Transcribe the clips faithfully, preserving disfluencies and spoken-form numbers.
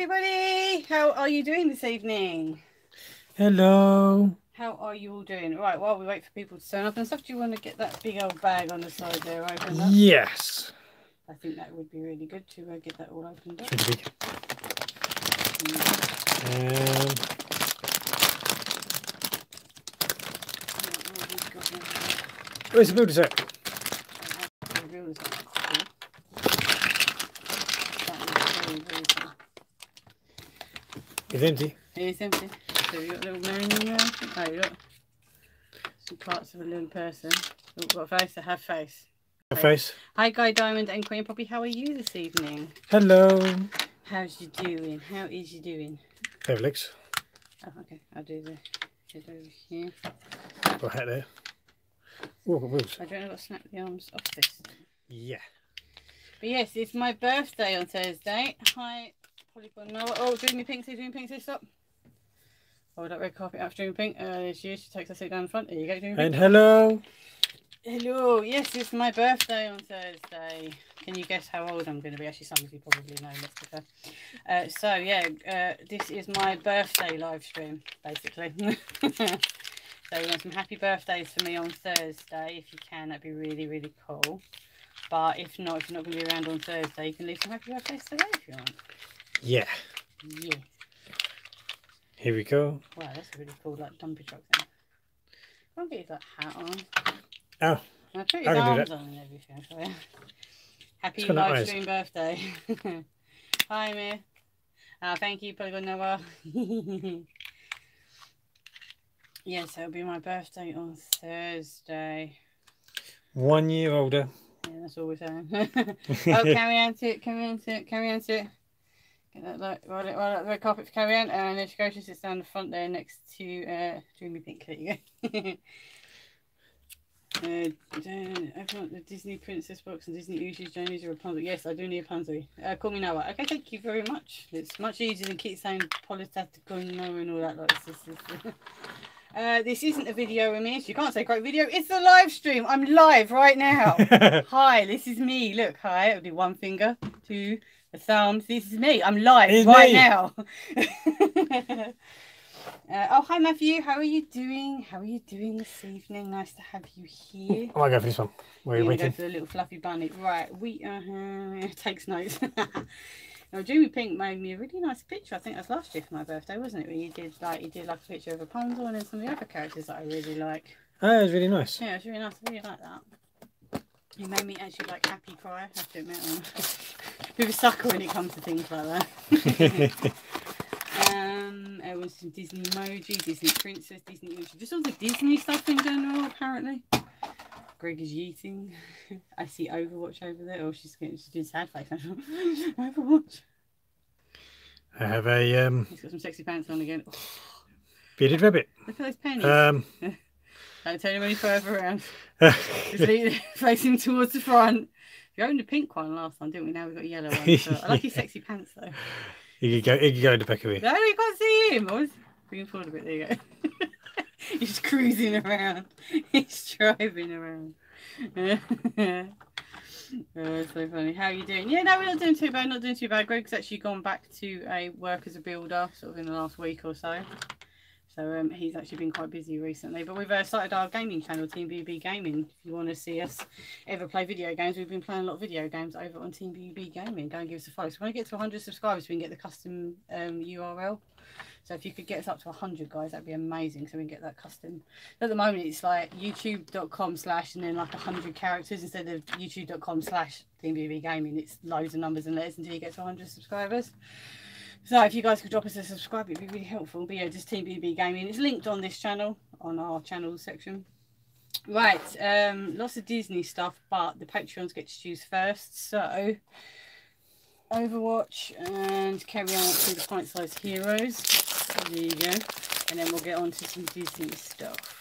everybody. How are you doing this evening? Hello. How are you all doing? Right, while we wait for people to turn up and stuff, do you want to get that big old bag on the side there open up? Yes. I think that would be really good to uh, get that all opened up. Should be. Um... Where's the builder set? It's empty. It's empty. So you got a little man in there? Oh, you got some parts of a little person. Oh, got a face. I have face. A face. Hi, Guy Diamond and Queen Poppy. How are you this evening? Hello. How's you doing? How is you doing? There, Alex. Oh, okay. I'll do the head over here. Got a hat there. Oh, I don't know if I'll snap the arms off this. Yeah. But yes, it's my birthday on Thursday. Hi, Polygon Noah. Oh, Dreamy Pink, see Dreamy Pink, see, stop. Hold up, red carpet after Dreamy Pink. Uh, she usually takes her seat down the front. There you go, Dreamy Pink. And hello. Hello. Yes, it's my birthday on Thursday. Can you guess how old I'm going to be? Actually, some of you probably know. Let's be fair. Uh, so, yeah, uh, this is my birthday live stream, basically. So you want some happy birthdays for me on Thursday, if you can, that'd be really, really cool. But if not, if you're not going to be around on Thursday, you can leave some happy birthdays today if you want. Yeah. Yeah. Here we go. Wow, that's a really cool, like, dumpy truck thing. I'll get you that hat on. Oh. I'll put your arms on and everything for you. Happy live stream birthday. Hi, Mir. Uh, thank you, Polygon Noah. Yes, it'll be my birthday on Thursday. One year older. Yeah, that's all we're saying. Oh, carry on to it, carry on to it, carry on to it. Get that light, roll it, roll up the red carpet for carry on. And there she goes, she sits down the front there next to uh, Dreamy Pink. There you go. uh, Jane, open up the Disney Princess box and Disney Ushis. Jane is a Rapunzel. Yes, I do need a Rapunzel. Uh, call me Noah. Okay, thank you very much. It's much easier than keep saying Polystatical Noah and all that. Like, it's, it's, it's, Uh, this isn't a video, Amish. You can't say great video. It's a live stream. I'm live right now. Hi, this is me. Look, hi. It'll be one finger, two, a thumb. This is me. I'm live it's right me. now. uh, oh, hi, Matthew. How are you doing? How are you doing this evening? Nice to have you here. I might go for this one. We're waiting. Go for the little fluffy bunny. Right. We uh, takes notes. Now, Dreamy Pink made me a really nice picture. I think that was last year for my birthday, wasn't it? Where you did like you did like a picture of Rapunzel and then some of the other characters that I really like. Oh, it was really nice. Yeah, it was really nice. I really like that. It made me actually like happy cry. I have to admit, I'm a bit of a sucker when it comes to things like that. um, I want some Disney emoji, Disney princess, Disney emoji, just all the Disney stuff in general, apparently. Greg is yeeting. I see Overwatch over there. Oh, she's getting she's doing sad face. Overwatch. I have a. Um, He's got some sexy pants on again. Bearded rabbit. Look at those pennies. Um, Don't turn him any further around. Just face him towards the front. You owned a pink one last time, didn't we? Now we've got a yellow one. So I like his sexy pants though. You could go. You could go into Becky. No, you can't see him. I was bringing forward a bit. There you go. He's cruising around. He's driving around. Oh, so funny. How are you doing? Yeah, no, we're not doing too bad. Not doing too bad. Greg's actually gone back to a work as a builder, sort of in the last week or so. So um, he's actually been quite busy recently. But we've uh, started our gaming channel, Team B B B Gaming. If you want to see us ever play video games, we've been playing a lot of video games over on Team B B B Gaming. Go and give us a follow. So when we get to one hundred subscribers, we can get the custom um, U R L. So if you could get us up to one hundred, guys, that'd be amazing. So we can get that custom. At the moment, it's like youtube.com slash and then like one hundred characters instead of youtube.com slash Team B B B Gaming. It's loads of numbers and letters until you get to one hundred subscribers. So if you guys could drop us a subscribe, it'd be really helpful. But yeah, just Team B B B Gaming. It's linked on this channel, on our channel section. Right, um, lots of Disney stuff, but the Patreons get to choose first. So Overwatch and carry on to the pint-sized heroes. There you go. And then we'll get on to some Disney stuff.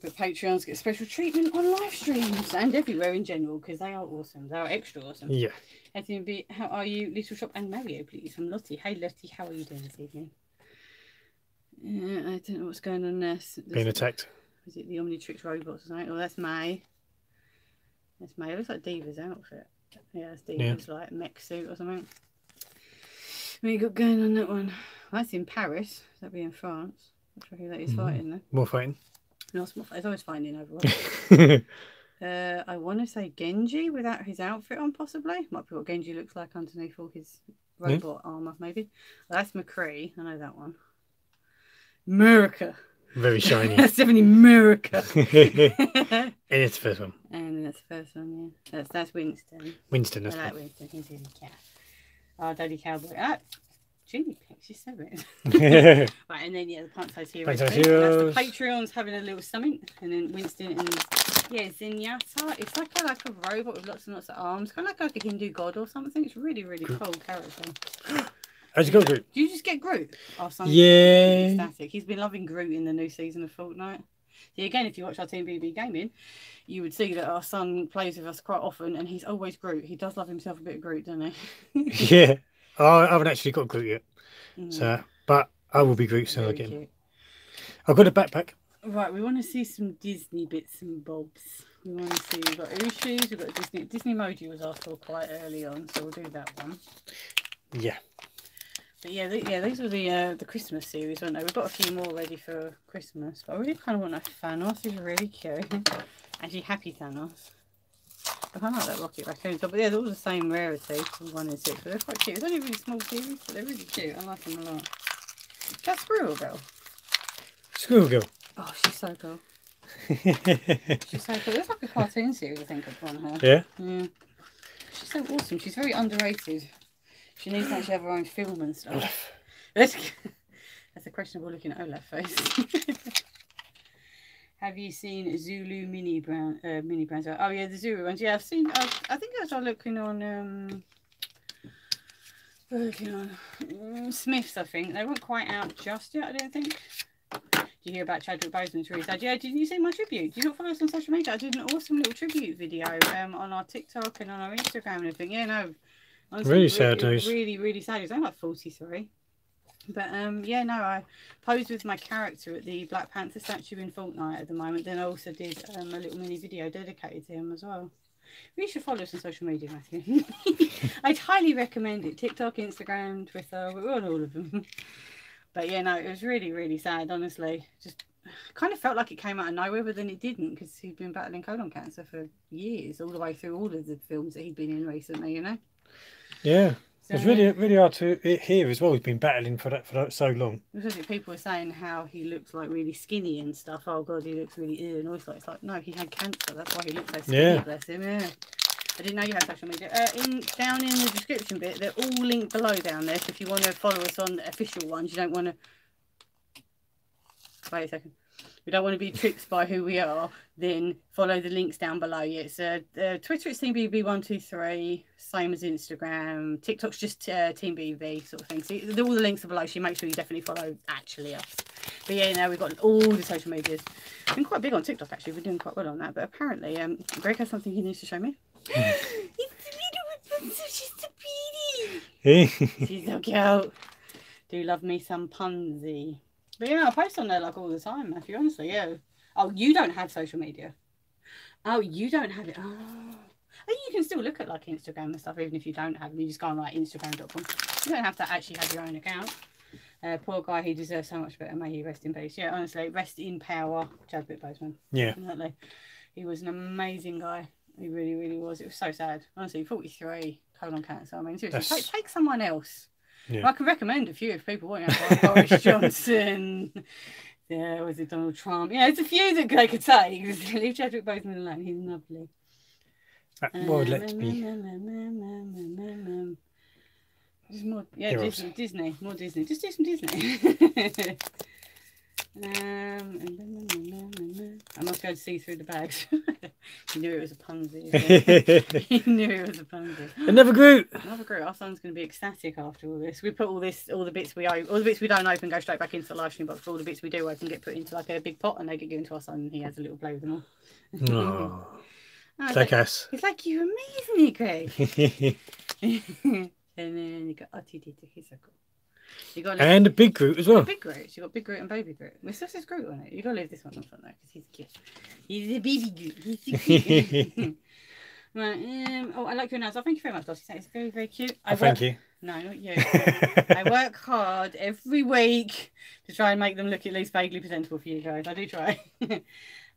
But Patreons get special treatment on live streams and everywhere in general because they are awesome. They are extra awesome. Yeah. How are you, Little Shop and Mario, please? From Lottie. Hey, Lottie, how are you doing this evening? Uh, I don't know what's going on there. There's Being attacked. A, is it the Omnitrix robots? Right? Oh, that's May. That's May. It looks like Diva's outfit. Yeah, that's Diva's yeah. like mech suit or something. makeup going on that one. Well, that's in Paris. That'd be in France. I'm not sure who that is fighting there. More fighting. No, it's, more, it's always fighting over. uh, I want to say Genji without his outfit on, possibly. Might be what Genji looks like underneath all his robot yeah. armour, maybe. Well, that's McCree. I know that one. America. Very shiny. That's definitely America. And it's the first one. And that's the first one, yeah. That's, that's Winston. Winston, that's I like Winston. He's his cat. Oh, Daddy Cowboy. Ah, Genie Pink. She's so weird. Right, and then, yeah, the Pint-Size Heroes. That's the Patreon's having a little summit. And then Winston and, yeah, Zenyatta. It's like a, like a robot with lots and lots of arms. Kind of like, like a Hindu god or something. It's really, really Groot. Cool character. How'd you go, Groot? Do you just get Groot? Oh, something. Yeah. Ecstatic. He's been loving Groot in the new season of Fortnite. See, again, if you watch our Team B B B gaming, you would see that our son plays with us quite often, and he's always Groot. He does love himself a bit of Groot, doesn't he? Yeah. Oh, I haven't actually got Groot yet, mm. so but I will be Groot soon again. Cute. I've got a backpack. Right, we want to see some Disney bits and bobs. We want to see. We've got Ooshoes. We've got Disney. Disney Moji was asked for quite early on, so we'll do that one. Yeah. But yeah, the, yeah, these were the uh, the Christmas series, weren't they? We've got a few more ready for Christmas, but I really kind of want a Thanos. He's really cute. Actually, happy Thanos. But I like that Rocket Raccoon. But yeah, they're all the same rarity, one in six. But they're quite cute. It's only a really small series, but they're really cute. I like them a lot. That's Squirrel Girl. Squirrel Girl. Oh, she's so cool. She's so cool. There's like a cartoon series, I think, of one of her. Yeah. Yeah. She's so awesome. She's very underrated. She needs to actually have her own film and stuff. That's a questionable looking Olaf face. Have you seen Zulu mini brown uh, mini brands? Oh yeah, the Zulu ones. Yeah, I've seen. I've, I think I was looking on um, looking on um, Smiths. I think they weren't quite out just yet. I don't think. Do you hear about Chadwick Boseman's re-sad? Yeah, didn't you see my tribute? Do you not follow us on social media? I did an awesome little tribute video um, on our TikTok and on our Instagram and everything. Yeah, no. Honestly, really sad really, news. Really, really sad news. I'm like forty-three. But um, yeah, no, I posed with my character at the Black Panther statue in Fortnite at the moment. Then I also did um, a little mini video dedicated to him as well. You should follow us on social media, Matthew. I'd highly recommend it. TikTok, Instagram, Twitter, we're on all of them. But yeah, no, it was really, really sad, honestly. Just kind of felt like it came out of nowhere, but then it didn't, because he'd been battling colon cancer for years, all the way through all of the films that he'd been in recently, you know? Yeah, so, it's really really hard to hear as well. He's been battling for that for that so long. Because people were saying how he looks like really skinny and stuff. Oh God, he looks really ill and all. It's like, it's like no, he had cancer. That's why he looks so skinny. Yeah. Bless him. Yeah. I didn't know you had social media. Uh, in down in the description bit, they're all linked below down there. So if you want to follow us on the official ones, you don't want to. Wait a second. We don't want to be tricked by who we are, then follow the links down below. Yeah, it's uh, uh, Twitter, it's Team B B B one two three, same as Instagram. TikTok's just uh, Team B B B sort of thing. So all the links are below, so you make sure you definitely follow actually us. But yeah, now we've got all the social medias. We've been quite big on TikTok, actually. We're doing quite well on that. But apparently, um, Greg has something he needs to show me. It's a little Rapunzel, she's so pretty. She's so cute. Do love me some Punzi. But yeah, I post on there like all the time, Matthew, honestly, yeah. Oh, you don't have social media. Oh, you don't have it. Oh. You can still look at like Instagram and stuff, even if you don't have it. You just go on like Instagram dot com. You don't have to actually have your own account. Uh, poor guy, he deserves so much better. May he rest in peace. Yeah, honestly, rest in power, Chadwick Boseman. Yeah. Definitely. He was an amazing guy. He really, really was. It was so sad. Honestly, forty-three, colon cancer. I mean, seriously, take, take someone else. Yeah. Well, I can recommend a few if people want to have like Boris Johnson. Yeah, was it Donald Trump? Yeah, it's a few that they could take. Leave Chadwick Boseman alone. He's lovely. That word let's be. More, yeah, Disney, Disney. More Disney. Just do some Disney. um, I must be able to see through the bags. He knew it was a Punzi. He knew it was a Punzi. Another Groot. Another Groot. Our son's going to be ecstatic after all this. We put all this, all the bits we open, all the bits we don't open go straight back into the live stream box. All the bits we do open get put into like a big pot and they get given to our son and he has a little play with them all. No. Oh, it's like, like us. It's like you're amazing, Greg. And then you got R two D two. He's so cool. You got and a big Groot as well. A big Groot. You got big Groot and baby Groot. My sister's Groot on it. You gotta leave this one on front though, because he's cute. He's a baby Groot. He's so cute. Right. Um, oh, I like your nails. Oh, thank you very much, Lottie. It's very, very cute. I oh, thank you. No, not you. I work hard every week to try and make them look at least vaguely presentable for you guys. I do try.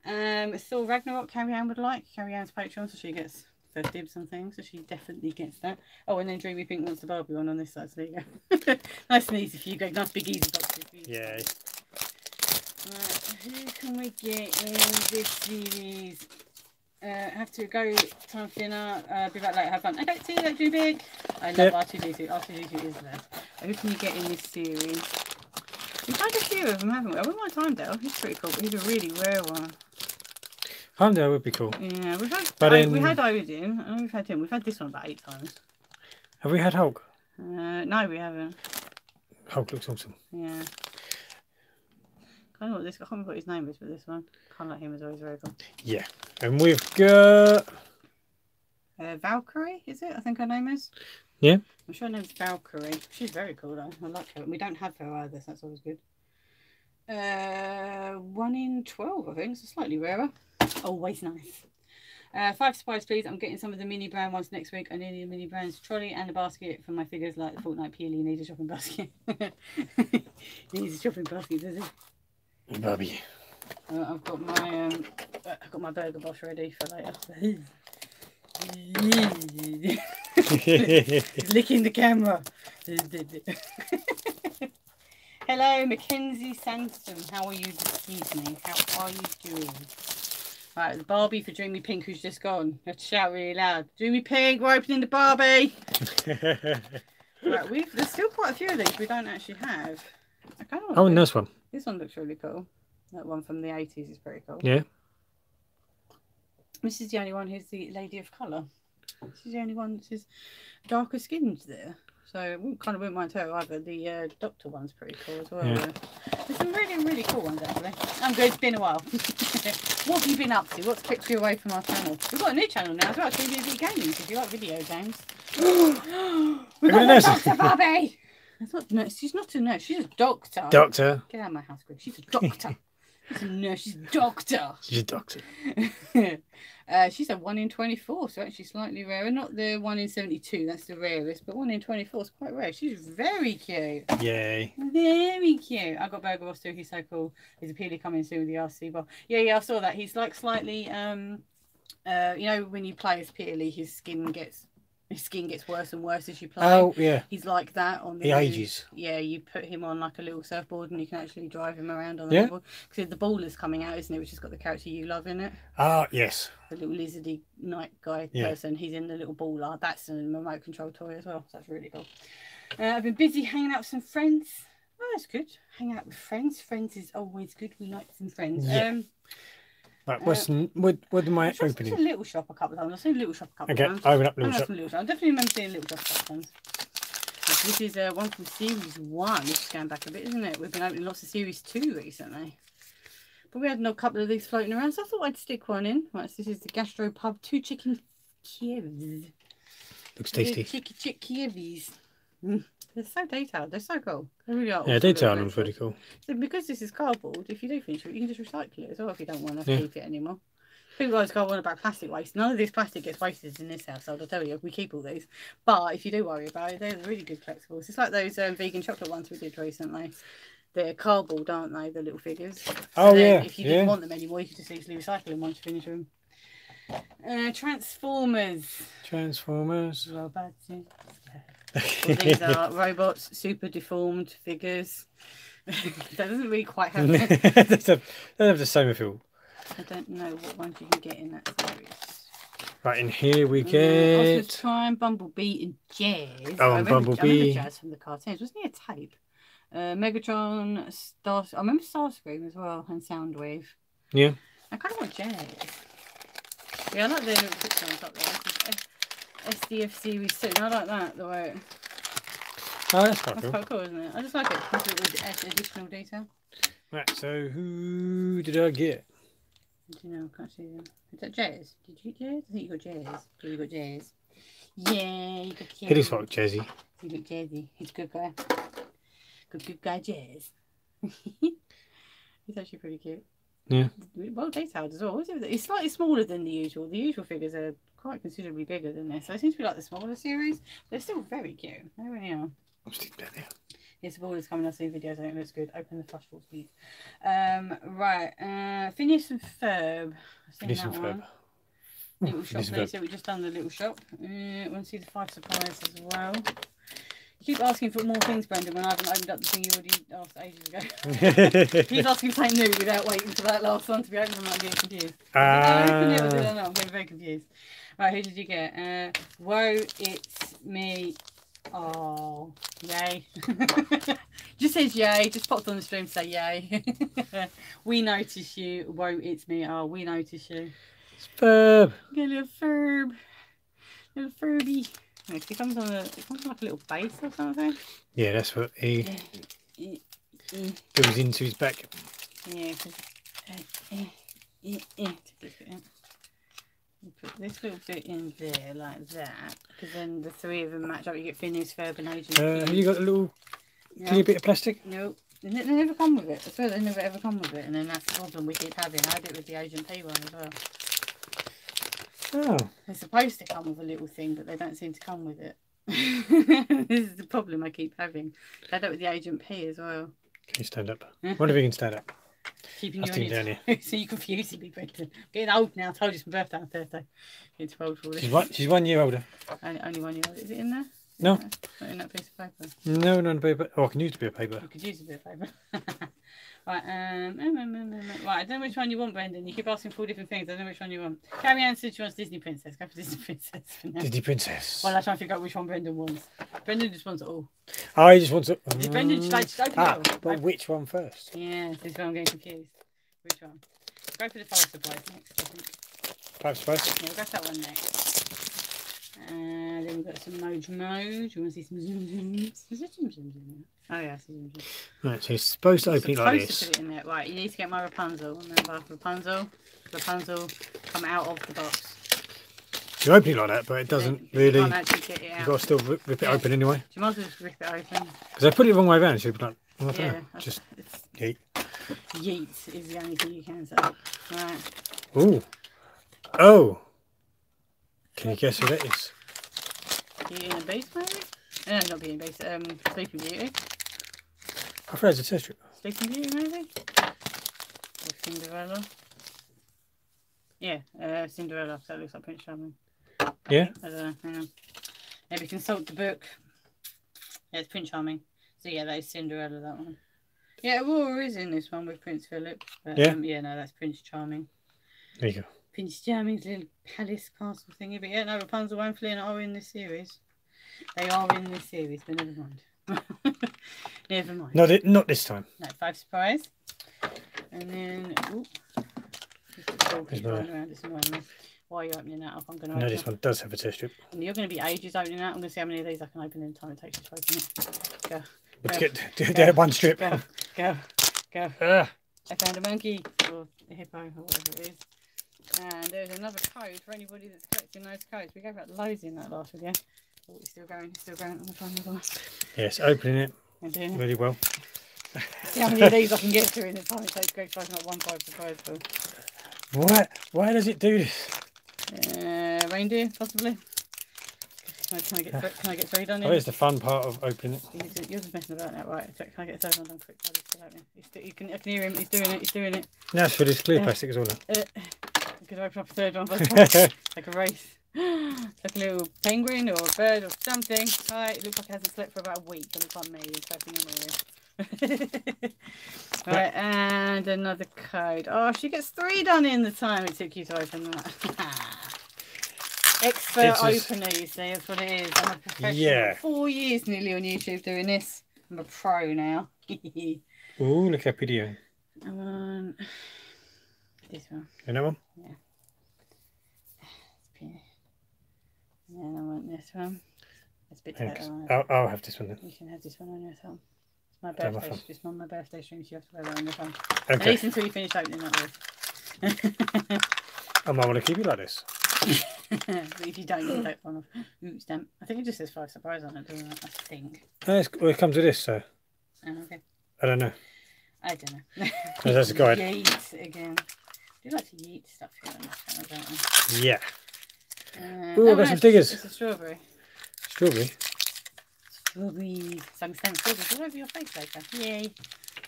um, Thor Ragnarok, Carrie-Anne would like. Carrie-Anne's Patreon, so she gets first dibs on things, so she definitely gets that. Oh, and then Dreamy Pink wants the Barbie one on this side, so there you go. Nice and easy for you guys. Nice big easy box for you. Yay. Right, who can we get in this series? Uh, have to go, time for dinner, uh, be back later, have fun. Okay, see you later, too big. I love yep. R two D two. R two D two is there. Who can you get in this series? We've had a few of them, haven't we? I wouldn't mind Heimdall. He's pretty cool, but he's a really rare one. Heimdall would be cool. Yeah, we've had, but I, in... we had Odin. I know we've had him. We've had this one about eight times. Have we had Hulk? Uh, no, we haven't. Hulk looks awesome. Yeah. I don't know what this, I can't remember what his name is for this one. Can't let him as always, very cool. Yeah, and we've got uh, Valkyrie, is it? I think her name is. Yeah. I'm sure her name's Valkyrie. She's very cool though. I like her. And we don't have her either, so that's always good. Uh, one in twelve, I think. So slightly rarer. Always nice. Uh, five supplies, please. I'm getting some of the mini brand ones next week. I need a mini brand's trolley and a basket for my figures, like the Fortnite P L E needs a shopping basket. Needs a shopping basket, does it? Barbie. Uh, I've got my um, I've got my burger boss ready for later. Licking the camera. Hello, Mackenzie Sansom. How are you this evening? How are you doing? Right, Barbie for Dreamy Pink, who's just gone. Let's shout really loud. Dreamy Pink, we're opening the Barbie. Right, we've there's still quite a few of these we don't actually have. I kind of oh, and this one. This one looks really cool. That one from the eighties is pretty cool. Yeah. This is the only one who's the lady of colour. This is the only one that is darker skinned there. So I kind of wouldn't mind her either. The uh, doctor one's pretty cool as well. Yeah. There's some really, really cool ones, actually. I'm good. It's been a while. What have you been up to? What's kept you away from our channel? We've got a new channel now as well. Team B B B Gaming, because you like video games. We've got a doctor, Barbie! That's not nurse. She's not a nurse. She's a doctor. Doctor. Get out of my house, Greg. She's a doctor. She's a nurse. She's a doctor. She's a doctor. uh, she's a one in twenty-four, so actually slightly rarer. Not the one in seventy-two. That's the rarest, but one in twenty-four is quite rare. She's very cute. Yay. Very cute. I got Burger Boss too. He's so cool. There's a P L E coming soon with the R C ball. Yeah, yeah, I saw that. He's like slightly, um, uh, you know, when you play as P L E, his skin gets. His skin gets worse and worse as you play. Oh, yeah. He's like that on the... He ages. Yeah, you put him on like a little surfboard and you can actually drive him around on the yeah. board. Because the ball is coming out, isn't it? Which has got the character you love in it. Ah, uh, yes. The little lizardy night guy yeah. person. He's in the little baller. That's a remote control toy as well. So that's really cool. Uh, I've been busy hanging out with some friends. Oh, that's good. Hang out with friends. Friends is always good. We like some friends. Yeah. Um, Right, what's um, what, what am I I've opening? I've seen Little Shop a couple of times. I've seen Little Shop a couple of okay, times. Okay, open up Little Shop. Little Shop. I definitely remember seeing Little Shop a couple of times. So this is uh, one from Series one. It's going back a bit, isn't it? We've been opening lots of Series two recently. But we had a couple of these floating around, so I thought I'd stick one in. Right, so this is the Gastro Pub two Chicken Kievs. Looks tasty. Chicky Chick Kievs. They're so detailed. They're so cool. They really are. Yeah, detailed and pretty cool. So because this is cardboard, if you do finish it, you can just recycle it as well if you don't want to yeah. keep it anymore. People always go on about plastic waste. None of this plastic gets wasted in this household, I'll tell you. We keep all these. But if you do worry about it, they're really good collectibles. It's like those um, vegan chocolate ones we did recently. They're cardboard, aren't they, the little figures? So oh, yeah. If you didn't yeah. want them anymore, you could just easily recycle them once you finish them. Uh, Transformers. Transformers. Robots. Well, these are robots, super deformed figures. That doesn't really quite happen. They don't have the same feel. I don't know what ones you can get in that series. Right, in here we get... Ostrich Time, Bumblebee and Jazz. Oh, and Bumblebee. Jazz from the cartoons. Wasn't he a tape? Uh, Megatron, Star... I remember Starscream as well, and Soundwave. Yeah. I kind of want Jazz. Yeah, I like the little picture on top there. S D F Series two. I like that, the way. Oh, that's quite that's cool. That's quite cool, isn't it? I just like it because it was S additional detail. Right, so who did I get? I don't know, I can't see them. Is that Jazz? Did you get Jazz? I think you got Jazz. Yeah, you got Jazz. Yeah, you got Jazz. He looks like Jazzy. He looks Jazzy. He's a good guy. Good, good guy Jazz. He's actually pretty cute. Yeah. Well, date out as well. It's slightly smaller than the usual. The usual figures are quite considerably bigger than this. So it seems to be like the smaller series. They're still very cute. They really are. I'm sleeping down here. Yes, the ball is coming. I've seen videos. I think it looks good. Open the flashbulb, please. Um, right. Uh, Phineas and Ferb. Phineas and Ferb. Little shop. There, so we've just done the little shop. Uh, I want to see the five surprises as well. You keep asking for more things, Brendan, when I haven't opened up the thing you already asked ages ago. He's asking for something new without waiting for that last one to be opened. I'm getting confused. Uh... Did I open it or did I not? I'm getting very confused. Right, who did you get? Uh, Whoa, it's me. Oh, yay. Just says yay. Just popped on the stream to say yay. We notice you. Whoa, it's me. Oh, we notice you. It's Ferb. Get a little Ferb. Little Ferbie. It comes on a, it comes on like a little base or something. Yeah, that's what he yeah. goes into his back. Yeah. Uh, uh, uh, uh, put this little bit in there like that, because then the three of them match up. You get Phineas, Ferb, and Agent. Uh, have you got a little yeah. tiny bit of plastic? No, they never come with it. I swear they never ever come with it, and then that's the problem we keep having. I did it with the Agent P one as well. Oh. They're supposed to come with a little thing, but they don't seem to come with it. This is the problem I keep having. I did it with the Agent P as well. Can you stand up? Wonder if you can stand up. Keeping I've you on your so you confusing me, Brendan. I'm getting old now. I told you it's my birthday on Thursday. Getting too old for this. She's one, she's one year older. And only one year older. Is it in there? Is no. It in that, not in that piece of paper. No, not in paper. Oh, I can use it to be a paper. I could use it to be a paper. Right, um, um, um, um, um, right, I don't know which one you want, Brendan. You keep asking four different things. I don't know which one you want. Carrie Ann said she wants Disney Princess. Go for Disney Princess for now. Disney Princess. Well, I try and figure out which one Brendan wants. Brendan just wants it all. Oh, he just wants it. Um, Brendan should I just open ah, it all? But I... which one first? Yeah, this is where I'm getting confused. Which one? Go for the five supplies next, I think. Five supplies? Yeah, we'll go for that one next. Uh, then we've got some Moj Moj. You want to see some Zoom Zooms? Is there some Zoom Zooms in there? Oh yeah, right, so you're supposed to open it like this. To put it in there. Right, you need to get my Rapunzel. Remember, Rapunzel, Rapunzel, come out of the box. You open it like that, but it doesn't yeah, really. You can't actually get it out. You've got to still rip it yeah. open anyway. You might as well just rip it open. Because I put it the wrong way around, so you'd be like, oh, yeah, know. Just yeet. Yeet is the only thing you can say. Right. Ooh. Oh. Can you guess what it is? Beauty and the Beast, maybe? No, not Beauty and the Beast. Um, Sleeping Beauty. I thought it was a test strip. Sleeping Beauty, maybe? Or Cinderella? Yeah, uh, Cinderella. So that looks like Prince Charming. Yeah? I don't know. Hang on. Maybe consult the book. Yeah, it's Prince Charming. So, yeah, that is Cinderella, that one. Yeah, Aurora is in this one with Prince Philip. But, yeah? Um, yeah, no, that's Prince Charming. There you go. Prince Charming's little palace castle thingy. But, yeah, no, Rapunzel and Flynn are in this series. They are in this series, but never mind. Never mind. Not it, not this time. No, five surprise. And then, ooh, this around. Why are you opening that up? I'm going to. No, this up. One does have a test strip. And you're going to be ages opening that. I'm going to see how many of these I can open in the time it takes to open it. Go. Let's get do, do go. One strip. Go, go, go. Uh. I found a monkey or a hippo or whatever it is. And there's another code for anybody that's collecting those codes. We gave out loads in that last video. Oh, it's still going, it's still going on the phone with us. Yes, opening it really well. See how many of these I can get through in the time it takes Greg Price, not one five surprise for. Why, why does it do this? Uh, reindeer, possibly. Can I, can I, get, th can I get three done here? Oh, it's the fun part of opening it. You're just messing about that, right? Can I get a third one done quick? You can, I can hear him, he's doing it, he's doing it. No, it's for this clear uh, plastic as well. Uh, I could open up a third one by the time. Like a race. Like a little penguin or a bird or something. Alright, it looks like it hasn't slept for about a week. It looks like me. It's opening it. Right, and another code. Oh, she gets three done in the time it took you to open that. Expert just... opener, you see, that's what it is. I'm a professional. Yeah. Four years nearly on YouTube doing this. I'm a pro now. Ooh, look how pretty you are. Um, this one. Another one? Yeah. It's pretty. Yeah, I want this one. It's a bit tight. I'll, I'll have this one then. You can have this one on your thumb. It's my birthday. It's just on my birthday stream, so you have to wear that on your thumb. Okay. At least until you finish opening that one. I might want to keep it like this. But if you don't, you don't want to. Oops, damn. I think it just says five surprise on it, doesn't it? I think. No, it's, well, it comes with this, so. Oh, okay. I don't know. I don't know. No, that's good. Yeet again. I do like to yeet stuff here on this channel, don't I? Yeah. Uh, Ooh, I've oh, got no, some stickers. It's a strawberry. Strawberry? Strawberry. So I'm sending strawberries all over your face later. Yay.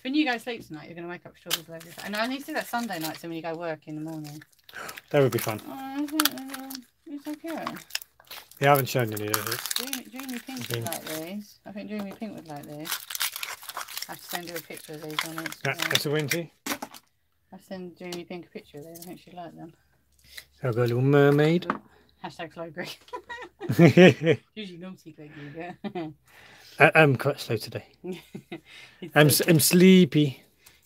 When you go to sleep tonight, you're going to wake up strawberries all over your face. And I need to do that Sunday night, so when you go work in the morning. That would be fun. Oh, is it, uh, it's okay. Yeah, I haven't shown any of it. Dreamy, Dreamy Pink would like these. I think Dreamy Pink would like these. I have to send her a picture of these on Instagram. That, that's a windy. I send Dreamy Pink a picture of these. I think she'd like them. So I've got a little mermaid. Hashtag slow Greg. Usually naughty Greg you go. I, I'm quite slow today. I'm, so I'm sleepy.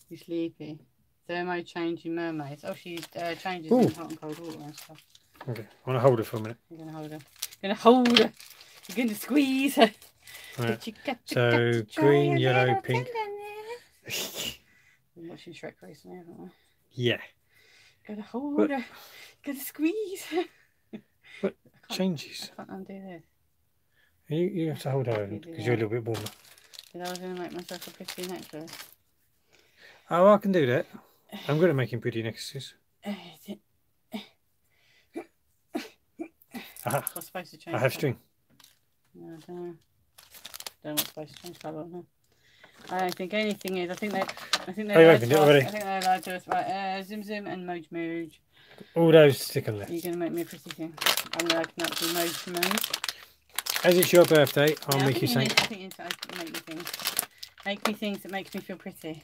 You're sleepy. Thermo changing mermaids. Oh, she uh, changes in hot and cold water and stuff. Okay, I want to hold her for a minute. You're going to hold her. You're going to hold her. You're going to squeeze her. Right. You got to, so, got to green, yellow, pink. We're watching Shrek recently, haven't we? Yeah. Got to hold what? her. Got to squeeze her. What changes? I can't undo this. You, you have to hold her because you're a little bit warmer. Because I was going to make myself a pretty necklace. Oh, I can do that. I'm good at making pretty necklaces. Aha. What's supposed to change? I have string. No, I don't know. Don't know what's supposed to change colour on her. I don't think anything is. I think they. I think they. Oh, you opened it already. I think they lied to us. Right, uh, Zim Zim and Moj Moj. All those stick on there. You're gonna make me a pretty thing. I'm gonna open up to Moj Moj. As it's your birthday, I'll yeah, make you something. I think you need to make me things. Make me things that make me feel pretty.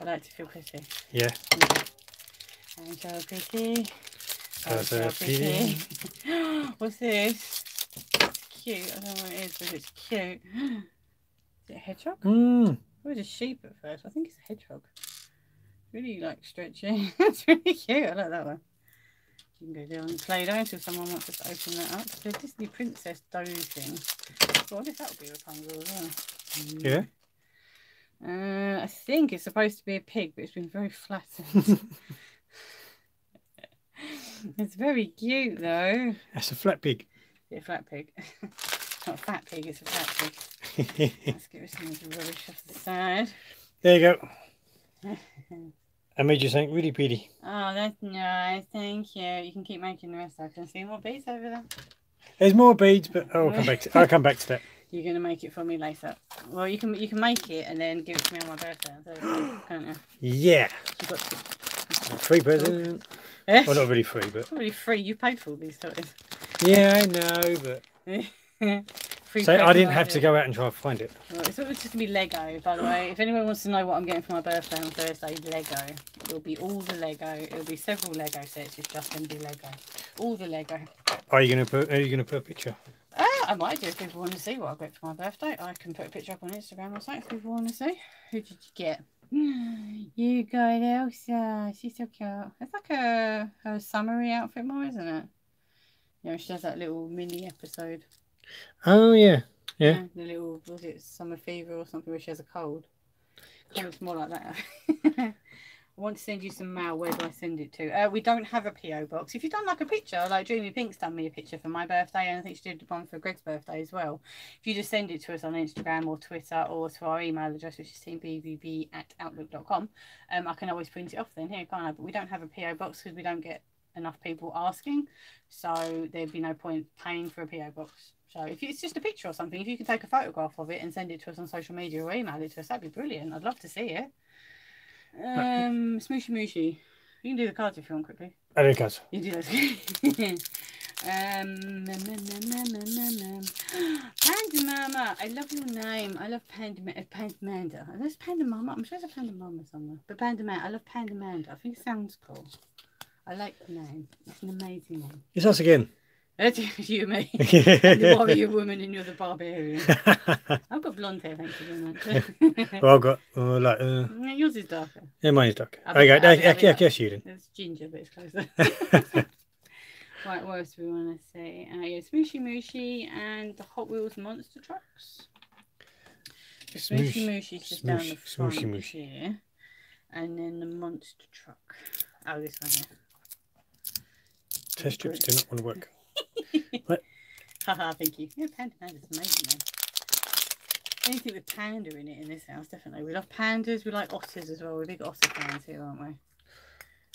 I like to feel pretty. Yeah. yeah. I'm so pretty. I'm so pretty. What's this? It's cute. I don't know what it is, but it's cute. Is it a hedgehog? Mm. It was a sheep at first. I think it's a hedgehog. Really like stretchy. It's really cute. I like that one. You can go down and play doh until someone wants us to open that up. It's a Disney princess doh thing. So I guess that would be Rapunzel as well. Mm. Yeah. Uh, I think it's supposed to be a pig, but it's been very flattened. It's very cute, though. That's a flat pig. Is it a flat pig? It's not a fat pig, it's a flat pig. Let's get rid of the rubbish off the side. There you go. I made you something really pretty. Oh, that's nice. Thank you. You can keep making the rest. I can see more beads over there. There's more beads, but oh, I'll come back to, I'll come back to that. You're gonna make it for me later. Well, you can you can make it and then give it to me on my birthday, so, can't you? Yeah. You've got free present. Yes. Well, not really free, but not really free. You paid for all these toys. Yeah, I know, but free so I didn't have to go out and try and find it. Well, it's just gonna be Lego, by the way. If anyone wants to know what I'm getting for my birthday on Thursday, Lego. It'll be all the Lego. It'll be several Lego sets. It's just gonna be Lego. All the Lego. Are you gonna put? Are you gonna put a picture? I might do if people want to see what I got for my birthday. I can put a picture up on Instagram or something if people want to see. Who did you get? You got Elsa. She's so cute. It's like a, a summery outfit more, isn't it? You know, she does that little mini episode. Oh, yeah. Yeah. yeah the little, was it Summer Fever or something where she has a cold? Kind of more like that. I want to send you some mail. Where do I send it to? Uh, we don't have a P O box. If you've done like a picture, like Dreamy Pink's done me a picture for my birthday, and I think she did one for Greg's birthday as well. If you just send it to us on Instagram or Twitter or to our email address, which is team b b b at outlook dot com, um, I can always print it off then here, can't I? But we don't have a P O box because we don't get enough people asking, so there'd be no point paying for a P O box. So if it's just a picture or something, if you can take a photograph of it and send it to us on social media or email it to us, that'd be brilliant. I'd love to see it. Um, Smooshy Mooshy. You can do the cards if you want quickly. I do cards. You do those. um, na, na, na, na, na, na. Panda Mama. I love your name. I love Panda uh, Pandamanda. There's Panda Mama. I'm sure there's a Panda Mama somewhere. But Pandamanda. I love Pandamanda. I think it sounds cool. I like the name. It's an amazing name. It's us again. That's you, mate. I'm the warrior woman and you're the barbarian. I've got blonde hair, thank you very much. Yeah. Well, I've got, uh, like... Uh... Yours is darker. Yeah, mine's darker. I guess you didn't. It's ginger, but it's closer. Right, what else do we want to say? Uh, yeah, Smooshy Mooshy and the Hot Wheels Monster Trucks. Smooshy Mooshy's just down the front here. And then the Monster Truck. Oh, this one here. Test strips do not want to work. Haha, thank you. Yeah, Panda Manda's amazing, man. Anything with panda in it in this house, definitely. We love pandas. We like otters as well. We're big otter fans here, aren't we?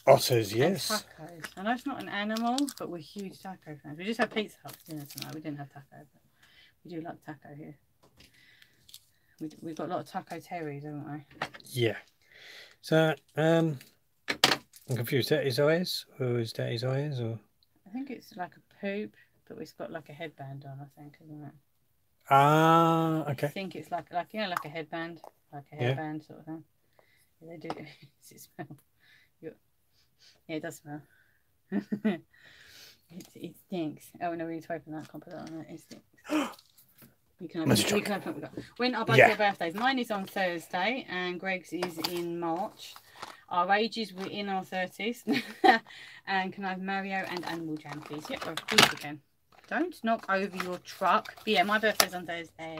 Otters, yes. And tacos. I know it's not an animal, but we're huge taco fans. We just had Pizza Hut for dinner tonight. We didn't have taco, but we do like taco here. We, we've got a lot of taco terries, haven't we? Yeah. So, um, I'm confused. Is that his eyes? Or is that his eyes? Or I think it's like a poop, but it's got like a headband on, I think, isn't it? Ah, uh, okay. I think it's like, like you know, like a headband, like a headband yeah. sort of thing. Yeah, they do. Does it smell? Yeah, it does smell. it, it stinks. Oh, no, we need to open that. I can't put that on it. It stinks. You can open, you can open what we got. When our buddy yeah. birthdays. Mine is on Thursday and Greg's is in March. Our ages, we're in our thirties. And can I have Mario and Animal Jam, please? Yep, yeah, of course again. Don't knock over your truck. But yeah, my birthday's on Thursday.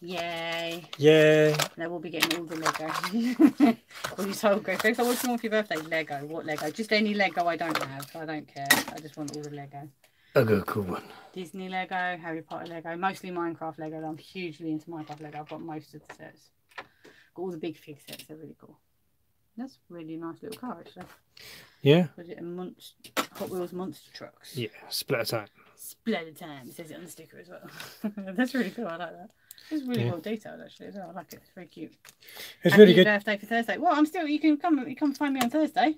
Yay. Yay. Now we'll be getting all the Lego. Well, you told Greg, Greg, I want some more for your birthday. Lego. What Lego? Just any Lego I don't have. I don't care. I just want all the Lego. Lego, cool one. Disney Lego, Harry Potter Lego, mostly Minecraft Lego. I'm hugely into Minecraft Lego. I've got most of the sets. Got all the big fig sets. They're really cool. That's a really nice little car, actually. Yeah. Was it a monster, Hot Wheels monster trucks? Yeah, Splatter Time. Splatter Time says it on the sticker as well. That's really cool. I like that. It's really yeah. well detailed, actually. As well, I like it. It's very cute. It's Happy really good. Birthday for Thursday. Well, I'm still. You can come. You come find me on Thursday.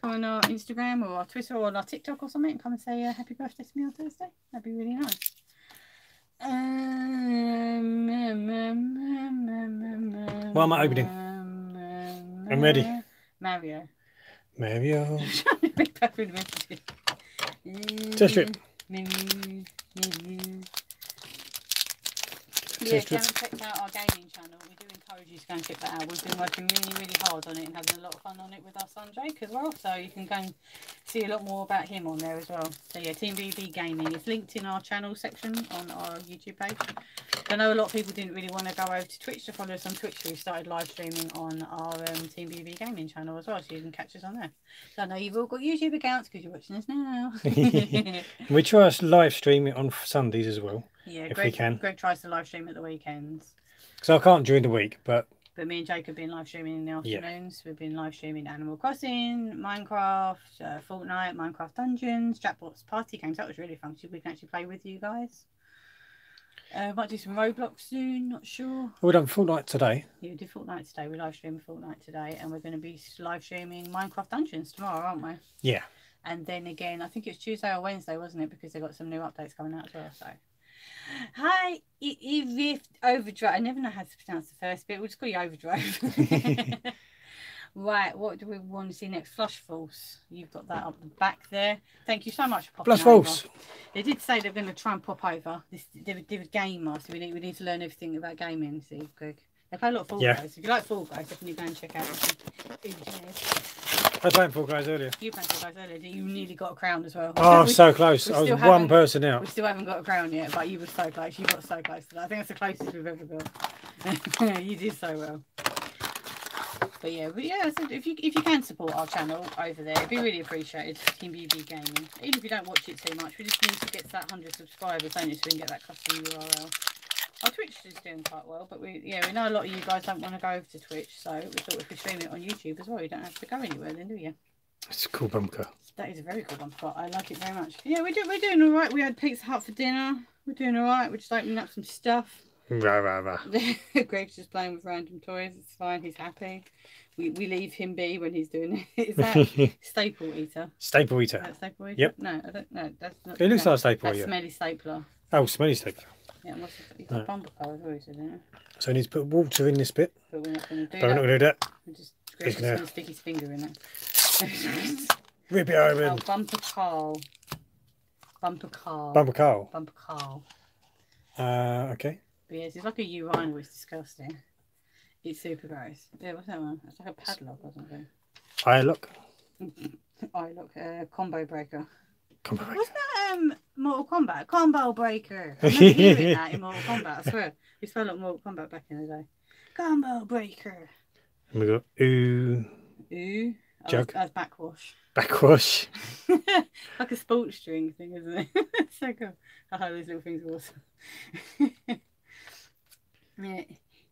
Come on our Instagram or our Twitter or our TikTok or something. And come and say uh, happy birthday to me on Thursday. That'd be really nice. Um, um, um, um, um, what am I opening? Um, um, I'm ready. Mario. Mario. Test strip. Yeah, go and check out our gaming channel. We do encourage you to go and check that out. We've been working really, really hard on it and having a lot of fun on it with our son Jake as well. So you can go and see a lot more about him on there as well. So yeah, Team B B Gaming is linked in our channel section on our YouTube page. I know a lot of people didn't really want to go over to Twitch to follow us on Twitch. We started live streaming on our um, Team B B Gaming channel as well, so you can catch us on there. So I know you've all got YouTube accounts because you're watching us now. We try to live stream it on Sundays as well. Yeah, if Greg, we can. Greg tries to live stream at the weekends. Because I can't during the week, but... But me and Jake have been live streaming in the afternoons. Yeah. We've been live streaming Animal Crossing, Minecraft, uh, Fortnite, Minecraft Dungeons, Jackbox Party Games. That was really fun. We can actually play with you guys. Uh, might do some Roblox soon, not sure. We've done Fortnite today. Yeah, we did Fortnite today. We live streamed Fortnite today, and we're going to be live streaming Minecraft Dungeons tomorrow, aren't we? Yeah. And then again, I think it's Tuesday or Wednesday, wasn't it? Because they've got some new updates coming out as well. So, hi, Evie Overdrive. I never know how to pronounce the first bit. We'll just call you Overdrive. Right, what do we want to see next? Flush Falls. You've got that up the back there. Thank you so much for popping Flush over. Falls. They did say they're going to try and pop over. This, they were, they were gamers, so we need, we need to learn everything about gaming, see, Greg. They play a lot of Fall yeah. Guys. If you like Fall Guys, definitely go and check out I played Fall Guys earlier. You played Fall Guys earlier. You nearly got a crown as well. Oh, we, so close. I was one person out. We still haven't got a crown yet, but you were so close. You got so close to that. I think that's the closest we've ever got. You did so well. But yeah, but yeah. So if you if you can support our channel over there, it'd be really appreciated. Team B B Gaming, even if you don't watch it too much, we just need to get to that hundred subscribers only so we can get that custom U R L. Our Twitch is doing quite well, but we yeah we know a lot of you guys don't want to go over to Twitch, so we thought if we stream it on YouTube as well, you don't have to go anywhere, then do you? It's a cool bumper. That is a very cool bumper. I like it very much. Yeah, we're do, we're doing all right. We had Pizza Hut for dinner. We're doing all right. We're just opening up some stuff. Rah, rah, rah. Greg's just playing with random toys. It's fine. He's happy. We we leave him be when he's doing it. Is that staple eater? Staple eater. That staple eater? Yep. No, I don't. No, that's not. It looks no, like a staple eater. Yeah. Smelly stapler. Oh, smelly stapler. Yeah, and what's the, he's no. got bumper cars always, isn't it? So he needs to put water in this bit. But we're not going to do but that. But we're not going to do that. We're just Greg's just going to stick his finger in it. Rip it open. Oh, bumper Carl. Bumper Carl. Bumper Carl. Bumper Carl. Uh, okay. But yes, it's like a urinal, it's disgusting. It's super gross. Yeah, what's that one? It's like a padlock or something. Eye lock. Eye lock, uh, combo breaker. Combo breaker. What's that um, Mortal Kombat? Combo breaker. I remember hearing that in Mortal Kombat, I swear. We used to like Mortal Kombat back in the day. Combo breaker. And we got ooh. Ooh. Oh, jug. That's backwash. Backwash. Like a sports string thing, isn't it? So cool. Oh, those little things are awesome. Yeah.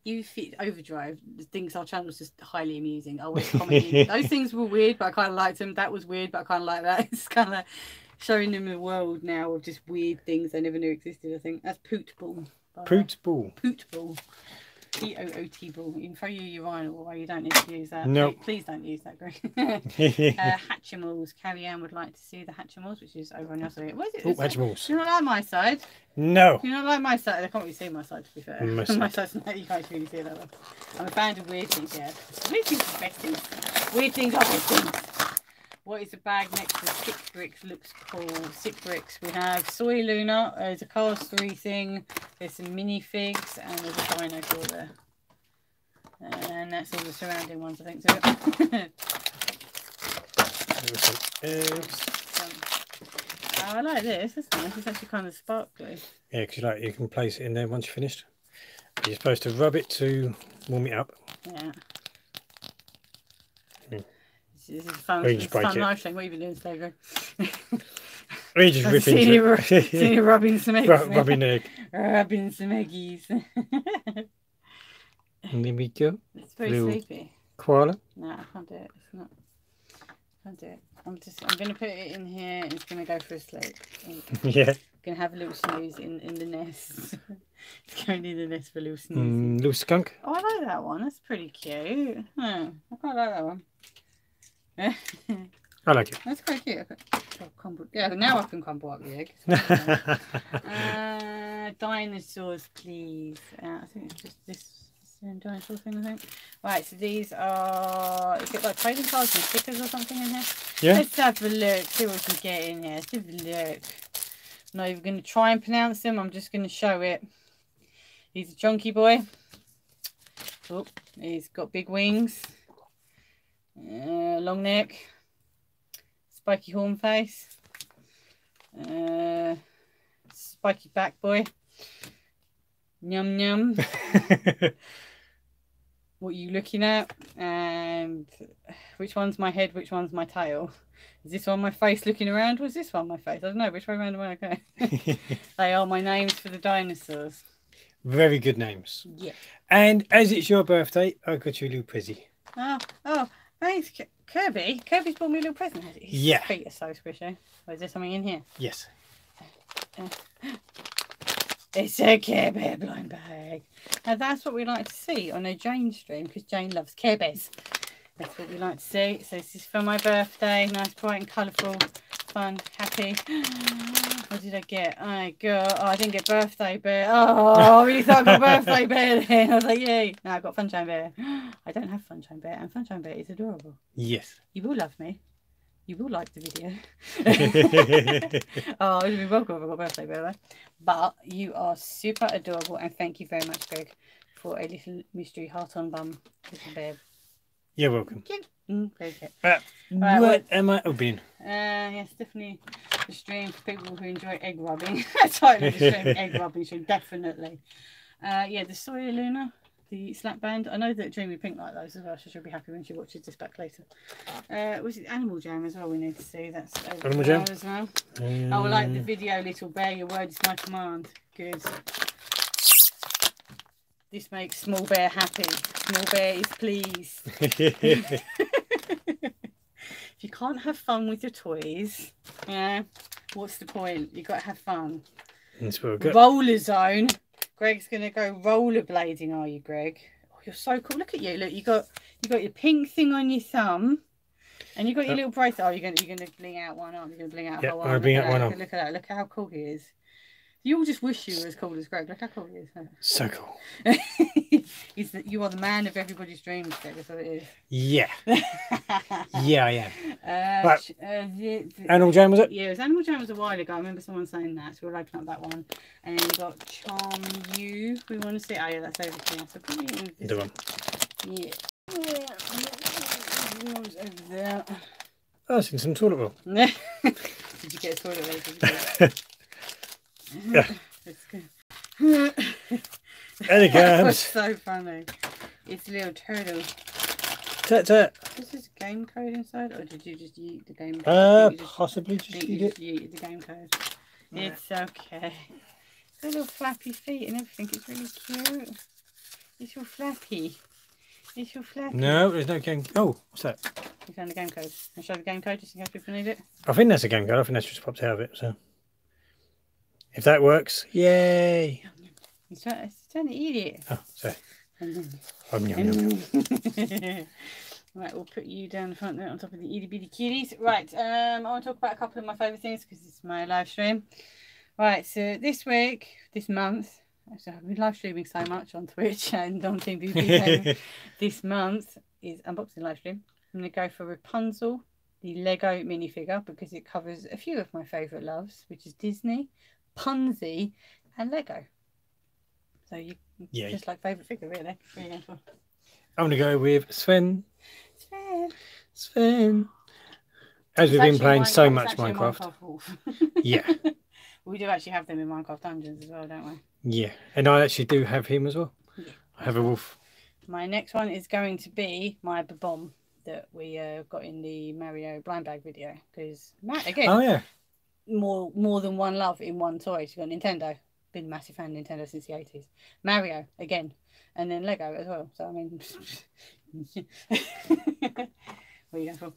You feel Overdrive thinks our channel is just highly amusing. I watch comedy. Those things were weird, but I kind of liked them. That was weird, but I kind of like that. It's kind of like showing them the world now of just weird things they never knew existed, I think. That's Pootball. Pootball. Pootball. P O O T ball. You can throw your urinal away. You don't need to use that. No. Nope. Please don't use that, Greg. uh, Hatchimals. Carrie Ann would like to see the Hatchimals, which is over on your side. What is it? Oh, Hatchimals. Do you not like my side? No. Do you not like my side? I can't really see my side, to be fair. My side. My side's not, you can't really see that one. I'm a fan of weird things, yeah. Weird things are best things. Weird things are best things. What is the bag next to Sick Bricks? Looks cool. Sick Bricks. We have Soy Luna. Uh, there's a Cars three thing. There's some minifigs. And there's a dino for there. And that's all the surrounding ones, I think. So. There's some eggs. Oh, I like this. That's nice. It's actually kind of sparkly. Yeah, because you, like, you can place it in there once you're finished. You're supposed to rub it to warm it up. Yeah. This is a fun, it's a fun live thing. What have you been doing today, Greg? We're just ripping it. You're rubbing some eggs. Rub, rubbing egg. Rubbing some eggies. And there we go. It's very Little sleepy. Koala. No, I can't do it. It's not. I can't do it. I'm just. I'm going to put it in here and it's going to go for a sleep. Yeah. Going to have a little snooze in, in the nest. It's going in the nest for a little snooze. Mm, little skunk. Oh, I like that one. That's pretty cute. Huh. I quite like that one. I like it. That's quite cute. Crumble. Yeah, now I can crumble up the egg. uh, dinosaurs, please. Uh, I think it's just this dinosaur thing, I think. Right, so these are... Is it like trading cards and stickers or something in here? Yeah. Let's have a look. See what we can get in here. Let's have a look. I'm not even going to try and pronounce them. I'm just going to show it. He's a chunky boy. Oh, he's got big wings. Uh, long neck, spiky horn face, uh, spiky back boy, yum yum. What are you looking at? And which one's my head? Which one's my tail? Is this one my face looking around? Or is this one my face? I don't know. Which way around am I going? They are my names for the dinosaurs. Very good names. Yeah. And as it's your birthday, I got you a little Prezi. Oh, oh, thanks, Kirby. Kirby's bought me a little present, has he? His yeah. His feet are so squishy. Oh, is there something in here? Yes. Uh, it's a Care Bear blind bag. Now, that's what we like to see on a Jane stream, because Jane loves Care Bears. That's what we like to see. So this is for my birthday. Nice, bright and colourful, fun, happy. What did I get? I got... Oh, I didn't get birthday bear. Oh, I really thought I got birthday bear then. I was like, yay. No, I got Funshine Bear. I don't have Funshine Bear, and Funshine Bear is adorable. Yes. You will love me. You will like the video. Oh, it would be welcome if I got birthday bear, right? But you are super adorable, and thank you very much, Greg, for a little mystery heart-on bum little bear. You're welcome. Thank you. Mm, uh, right, what am I being? Uh, yes, definitely a stream for people who enjoy egg rubbing. That's right, the stream egg rubbing stream, definitely. Uh, yeah, the Soya Luna, the slap band. I know that Dreamy Pink like those as well. She should be happy when she watches this back later. Uh, was it Animal Jam as well? We need to see that's Animal Jam as well. Um... Oh, I like the video, little bear. Your word is my command. Good. This makes small bear happy. Small bear is pleased. If you can't have fun with your toys, yeah, what's the point? You've got to have fun. That's what we've got. Roller zone. Greg's gonna go rollerblading, are you, Greg? Oh, you're so cool. Look at you. Look, you got you got your pink thing on your thumb, and you got your oh. little bracelet. Oh, you're gonna you're gonna bling out one arm. You're gonna bling out yep, whole arm. I'll bling out one arm. Look at that. Look at how cool he is. You all just wish you were as cool as Greg. Look how cool he is. So cool. He's the, you are the man of everybody's dreams, Greg. That's what it is. Yeah. Yeah, I am. Uh, but uh, the, the, Animal Jam, was it? Yeah, it was Animal Jam was a while ago. I remember someone saying that, so we'll open up that one. And then we got Charm You. We want to see. Oh, yeah, that's over here. So probably this the one. Yeah. The one's over there. Oh, I've seen some toilet roll. Did you get a toilet roll? Yeah. There it goes. That's so funny. It's a little turtle. Tut tut. Is this a game code inside, or did you just yeet the game code? Uh, you possibly just, just yeet it. Yeet the game code. Yeah. It's okay. It's got little flappy feet and everything. It's really cute. It's your Flappy. It's your Flappy. No, there's no game. Oh, what's that? You found the game code. I'll show the game code just in case people need it. I think that's a game code. I think that's just popped out of it. So if that works, yay! It's trying to eat it. Oh, sorry. Um, yum, yum, yum. Right, we'll put you down the front there on top of the itty bitty kitties. Right, um, I want to talk about a couple of my favourite things because it's my live stream. Right, so this week, this month, actually I've been live streaming so much on Twitch and on Team B B B. This month is unboxing live stream. I'm going to go for Rapunzel, the Lego minifigure, because it covers a few of my favourite loves, which is Disney, Punzi, and Lego. So you yeah. just like favourite figure, really. What are you going for? I'm going to go with Sven. Sven. Sven. As we've been playing Minecraft, so much Minecraft. Minecraft yeah. We do actually have them in Minecraft Dungeons as well, don't we? Yeah. And I actually do have him as well. Yeah. I have a wolf. My next one is going to be my Babom that we uh, got in the Mario blind bag video. Because Matt, again, oh, yeah. more, more than one love in one toy. She's got Nintendo. Been a massive fan of Nintendo since the eighties. Mario again, and then Lego as well. So I mean, what are you going for?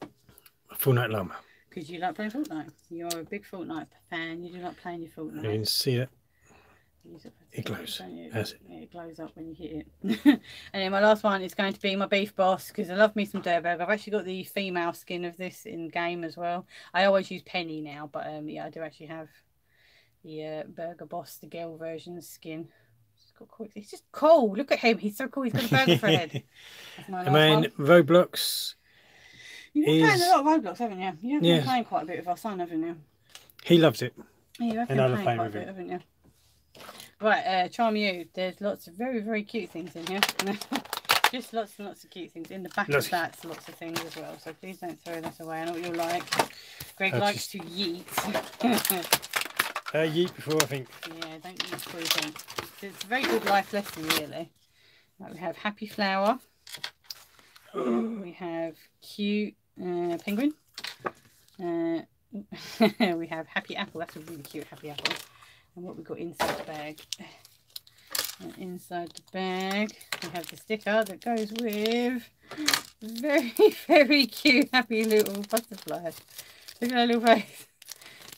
Fortnite Llama. Because you like playing Fortnite. You're a big Fortnite fan. You do like playing your Fortnite. You can see it. It glows. It, it. it glows up when you hit it. And then my last one is going to be my beef boss because I love me some Durberg. I've actually got the female skin of this in game as well. I always use Penny now, but um, yeah, I do actually have. Yeah, Burger Boss, the girl version skin. He's, got cool. He's just cool. Look at him. He's so cool. He's got a burger for a head. I mean, one. Roblox. You've been is... playing a lot of Roblox, haven't you? You've yeah. been playing quite a bit with our son, haven't you? He loves it. Yeah, you have and been playing quite a bit, haven't you? Right, uh, Charm You. There's lots of very, very cute things in here. Just lots and lots of cute things. In the back lots. of that's lots of things as well. So please don't throw that away. I know what you'll like. Greg I'll likes just... to yeet. Uh, yeet before I think. Yeah, don't eat before you think. It's a very good life lesson, really. Like we have Happy Flower. We have Cute uh, Penguin. Uh, we have Happy Apple. That's a really cute Happy Apple. And what we've got inside the bag. And inside the bag, we have the sticker that goes with very, very cute Happy Little Butterfly. Look at her little face.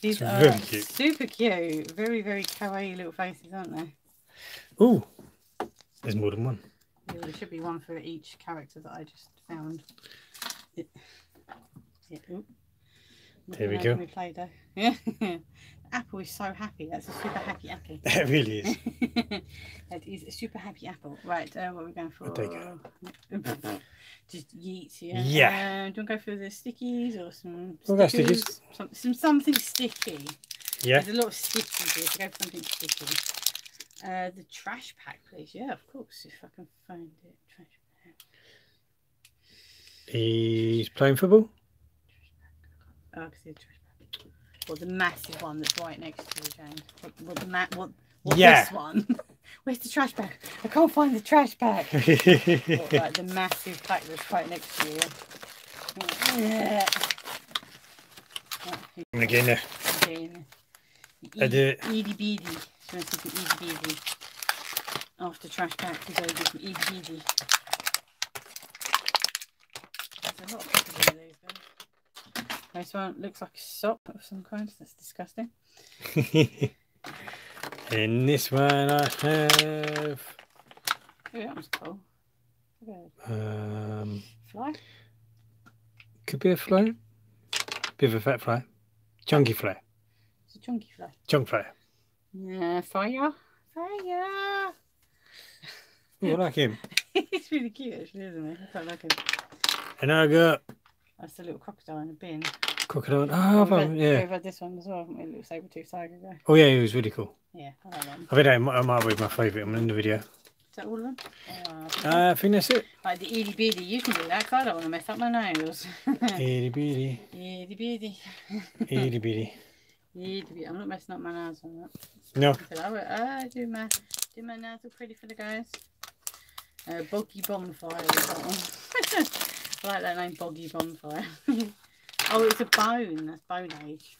These it's are cute. super cute. Very, very kawaii little faces, aren't they? Oh, there's more than one. Yeah, there should be one for each character that I just found. Yeah. Yeah. There we go. Play, yeah. Apple is so happy. That's a super happy apple. It really is. That is a super happy apple. Right, uh, what are we going for? I'll take it. Just yeet, yeah. Yeah. Uh, do you want to go for the stickies or some stickers? We'll go stickies. Some, some, something sticky. Yeah. There's a lot of stickies here, so go for something sticky. Uh, the trash pack, please. Yeah, of course, if I can find it. Trash pack. He's playing football? Oh, I can see the trash pack. Or the massive one that's right next to you, Jane. What, what the mat? What? What yeah. This one? Where's the trash bag? I can't find the trash bag. Or, like the massive pack that's right next to you. Yeah. And again, uh, again. I do it. Eedy beedy. So I'm going to do some eedy beedy. After trash bag, we're going to do some eedy beedy. There's a lot of people in these, though. This one looks like a sock of some kind, so that's disgusting. And this one I have. Oh, that was cool. Um, fly? Could be a fly. Bit of a fat fly. Chunky fly. It's a chunky fly. Chunk fly. Yeah, fire. Fire. Ooh, I like him. He's really cute, actually, isn't he? I quite like him. And I got. That's a little crocodile in a bin. Crocodile. Oh, we've had, yeah. We've had this one as well, haven't we? A little saber-toothed tiger guy. Oh, yeah, it was really cool. Yeah, I like that one. I think that might be my favourite one in the video. Is that all of them? Uh, uh, I think that's it. Like the itty bitty, you can do that because I don't want to mess up my nails. Itty bitty. Itty bitty. Itty bitty. Itty bitty. I'm not messing up my nails on that. No. I, will, I do my do my nails all pretty for the guys. Uh, Boggy Bonfire is that one. I like that name, Boggy Bonfire. Oh, it's a bone. That's Bone Age.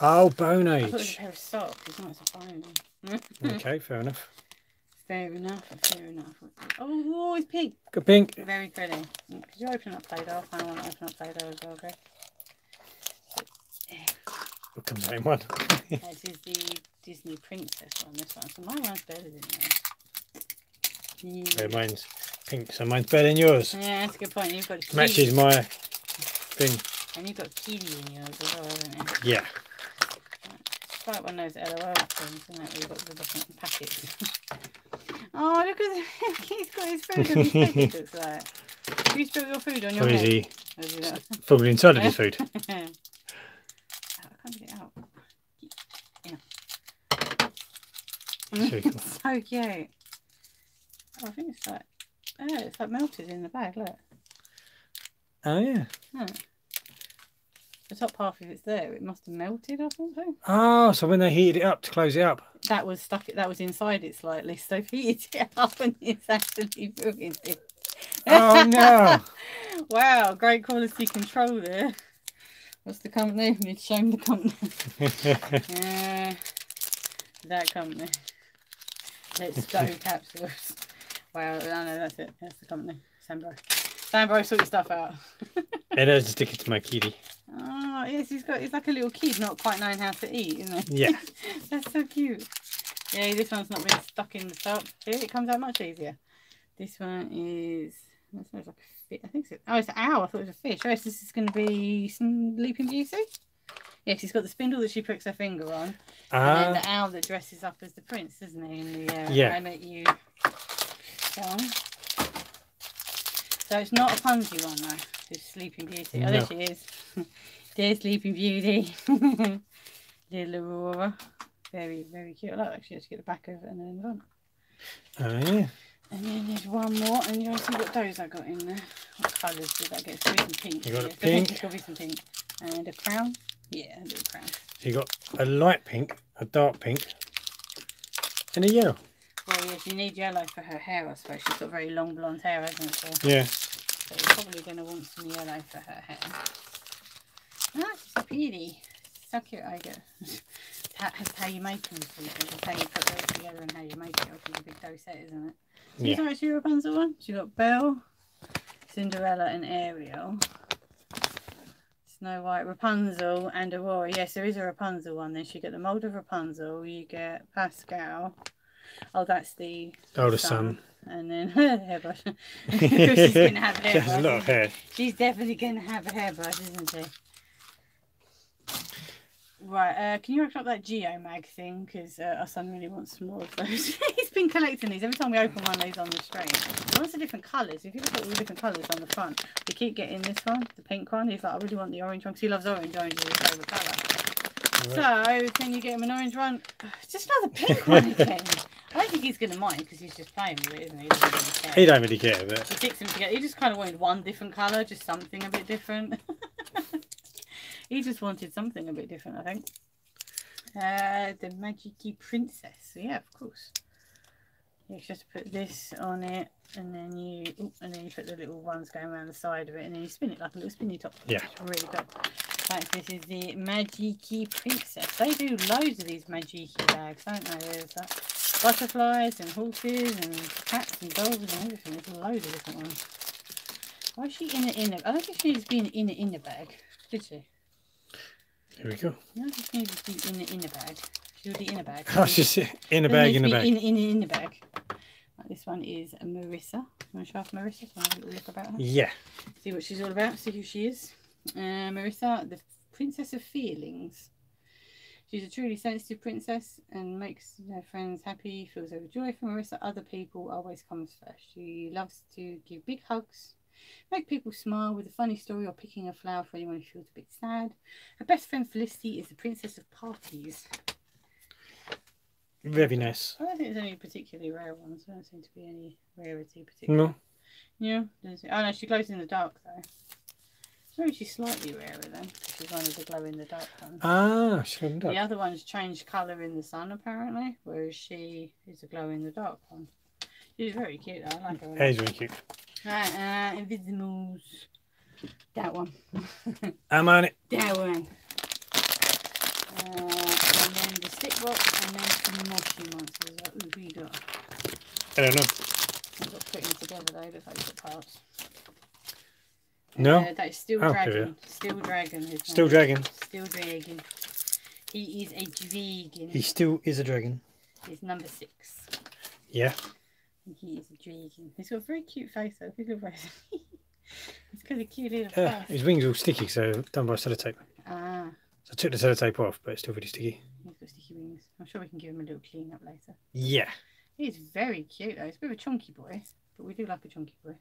Oh, Bone Age. I thought it was a pair of socks. It's not, it's a bone. Okay, fair enough. Fair enough, fair enough. Oh, oh, it's pink. Good pink. Very pretty. Could you open up Play-Doh? I want to open up Play-Doh as well, Greg. Look at the same one. This is the Disney Princess one, this one. So my one's better than yours. Yeah, mine's pink, so mine's better than yours. Yeah, that's a good point. You've got kiwi. Matches my thing. And you've got kiwi in yours as well, haven't you? Yeah. It's like one of those L O L things, isn't it? You've got the different packets. Oh, look at the... He's got his food on his plate, it looks like. Have you spilled your food on your plate? Or is he you know? Fully inside of his food? Yeah. I can't get it out. Yeah. It's so cute. Oh, I think it's like... Oh, it's like melted in the bag, look. Oh, yeah. Huh. The top half of it's there. It must have melted or something. Oh, so when they heated it up to close it up. That was stuck. That was inside it slightly. So they've heated it up and it's actually ruined it. Oh, no. Wow, great quality control there. What's the company? We've shown the company. uh, that company. Let's go capsules. Wow, I know, that's it. That's the company. Sambro. Sambro, sort your stuff out. It is sticking to my kitty. Oh, yes, he's got, he's like a little kid not quite knowing how to eat, isn't he? Yeah. That's so cute. Yeah, this one's not been stuck in the top. It comes out much easier. This one is... That smells like a fish. I think it's... Oh, it's an owl. I thought it was a fish. Oh, so this is going to be some Sleeping Beauty. Yes, he's got the spindle that she pricks her finger on. Uh, and then the owl that dresses up as the prince, doesn't he? In the uh, yeah. I Met You song. So it's not a Ponzi one, though. It's Sleeping Beauty. No. Oh, there she is. Dear Sleeping Beauty. Little Aurora. Very, very cute. Look, actually, let's get the back over and then run. Oh, yeah. And then there's one more, and you also got those I got in there. What colours did I get? It's got some pink. You got yeah, a pink. It's got some pink. And a crown. Yeah, a little crown. So you got a light pink, a dark pink, and a yellow. Well, yes, you need yellow for her hair, I suppose. She's got very long blonde hair, hasn't she? Yeah. So you're probably going to want some yellow for her hair. That's a beauty. So cute, I guess. That's how you make them. That's how you put those together and how you make it. It's a big dough set, isn't it? So yeah. Sorry, she Rapunzel one. She got Belle, Cinderella, and Ariel. Snow White, Rapunzel, and Aurora. Yes, there is a Rapunzel one. Then she got the mold of Rapunzel. You get Pascal. Oh, that's the older son. son. And then her hairbrush. She's gonna have a hairbrush. She has a lot of hair. She's definitely gonna have a hairbrush, isn't she? Right, uh, can you open up that Geomag thing? Because uh, our son really wants some more of those. He's been collecting these. Every time we open one of these on the stream, he wants the different colours. If you look at all the different colours on the front, we keep getting this one, the pink one. He's like, I really want the orange one because he loves orange. Orange is his favourite colour. Right. So, can you get him an orange one? Just another pink one again. I don't think he's going to mind because he's just playing with it, isn't he? He doesn't really care. He don't really care, but... He sticks them together. He just kind of wanted one different colour, just something a bit different. He just wanted something a bit different, I think. Uh, the Magic-y Princess. Yeah, of course. You just put this on it, and then you ooh, and then you put the little ones going around the side of it, and then you spin it like a little spinny top. Yeah. Really good. Right, this is the Magic-y Princess. They do loads of these Magic-y bags, don't they? There's like butterflies and horses and cats and dogs and everything. There's loads of different ones. Why is she in the inner? I don't think she's been in the inner bag, did she? Here we go. No, she needs to be in the inner bag. She'll be in a bag. Oh, she's in a bag, in a bag. In in in a bag. Right, this one is Marissa. You want to show off Marissa? So I have a little look about her. Yeah. See what she's all about. See who she is. Uh, Marissa, the princess of feelings. She's a truly sensitive princess and makes her friends happy. Feels overjoyed for Marissa. Other people always comes first. She loves to give big hugs. Make people smile with a funny story or picking a flower for anyone who feels a bit sad. Her best friend Felicity is the princess of parties. Very nice. I don't think there's any particularly rare ones. There don't seem to be any rarity particular. No. Yeah. Oh no, she glows in the dark though. Maybe she's slightly rarer then. She's one of the glow in the dark ones. Ah, she glowed in the dark. The other one's changed colour in the sun apparently, whereas she is a glow in the dark one. She's very cute though. I like her. She's really cute. Right, uh, Invisibles. That one. I'm on it. That one. Uh, and then the stick box and then some mossy monsters. What have you got? I don't know. I've got putting together though, if I put parts. No. Uh, that's still, oh, dragon. still dragon. Still dragon. Still dragon. He is a dragon. He still is a dragon. He's number six. Yeah. He is a dragon. He's got a very cute face though. Look at him. He's got a cute little face. Uh, his wings are all sticky, so done by sellotape. Ah. So I took the sellotape off, but it's still really sticky. He's got sticky wings. I'm sure we can give him a little clean up later. Yeah. He's very cute though. He's a bit of a chunky boy, but we do like a chunky boy.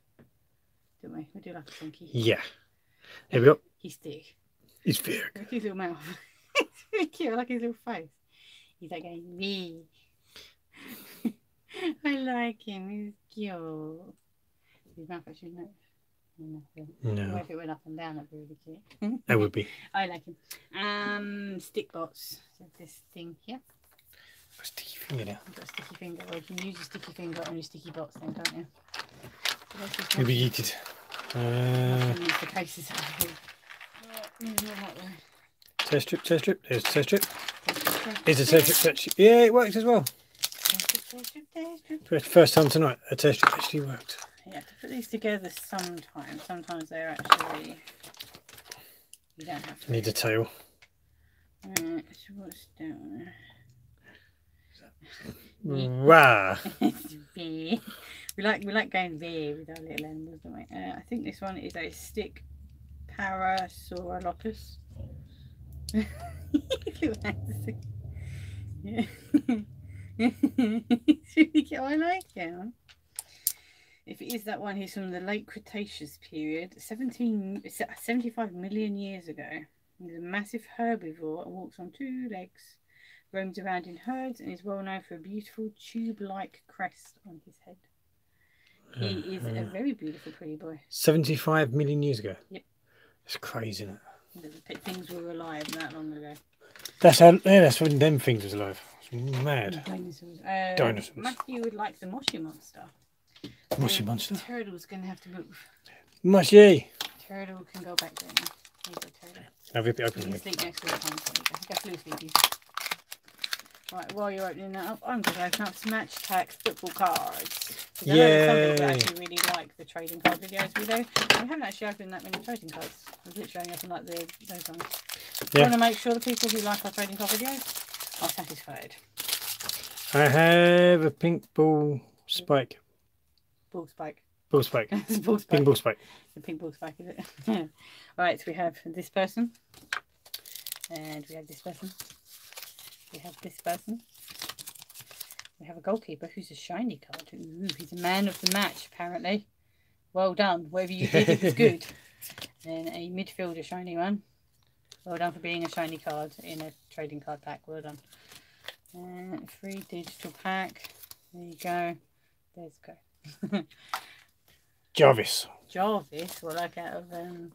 Don't we? We do like a chunky. Yeah. Here we go. He's thick. He's thick. Look at his little mouth. It's really cute. I like his little face. He's like going, me. I like him. He's cute. His mouth actually no. No. no. If it went up and down, that'd be really cute. That would be. I like him. Um, stick bots. So this thing here. I've got a sticky finger now. I've got a sticky finger. Well, you can use your sticky finger on your sticky bots then, can't you? You'll be yeeted. Uh, the cases test strip, test strip. There's the test strip. Here's the test strip, test strip. Yeah, it works as well. First time tonight, a test strip actually worked. You have to put these together sometimes. Sometimes they're actually... You don't have to. Need a tail. Alright, so what's down there? Wow. we like we like going there with our little animals, don't we? Uh, I think this one is a stick parasaurolopus. Look at that. Yeah. It's really cute. I like him. If it is that one, he's from the late Cretaceous period, seventeen seventy-five million years ago. He's a massive herbivore and walks on two legs. Roams around in herds and is well known for a beautiful tube-like crest on his head. He is a very beautiful, pretty boy. Seventy-five million years ago. Yep, it's crazy, isn't it? Things were alive that long ago. That's how. Yeah, that's when them things was alive. It's mad. Dinosaurs. Uh, Dinosaurs. Matthew would like the Moshi monster. Moshi monster. Turtle's gonna have to move. Moshi. Turtle can go back there. He's a turtle. I'll be open. You can sleep next to the pond. Go flu sleepy. Right, while you're opening that up, I'm going to open up some match packs football cards. Yeah. Some people actually really like the trading card videos we do. We haven't actually opened that many trading cards. I've literally only opened like the those ones. Yeah. I want to make sure the people who like our trading card videos are satisfied. I have a pink ball spike. Ball spike. Ball spike. It's ball spike. Pink ball spike. It's a pink ball spike, is it? Yeah. Right, so we have this person. And we have this person. We have this person. We have a goalkeeper who's a shiny card. Ooh, he's a man of the match, apparently. Well done. Whatever you did, it was good. Then a midfielder shiny one. Well done for being a shiny card in a trading card pack. Well done. And a free digital pack. There you go. There's go. Jarvis. Jarvis? Well, like out of um,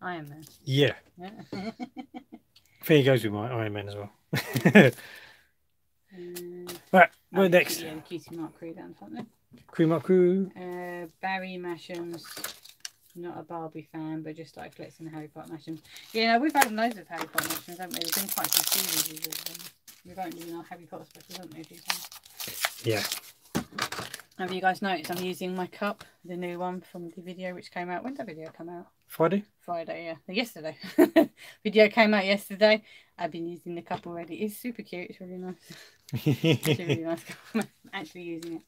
Iron Man. Yeah. yeah. I think he goes with my Iron Man as well. um, right, we're next. Yeah, Cutie Mark Crew down, aren't they? Crew Mark Crew. Uh, Barry Masham's not a Barbie fan, but just started collecting Harry Potter Mashams. Yeah, no, we've had loads of Harry Potter Mashams, haven't we? We've been quite confused with them. We've only been our Harry Potter specials, haven't we? Yeah. Have you guys noticed I'm using my cup, the new one from the video which came out? When did that video come out? Friday? Friday, yeah. Yesterday. Video came out yesterday. I've been using the cup already. It's super cute. It's really nice. It's a really nice cup. I'm actually using it.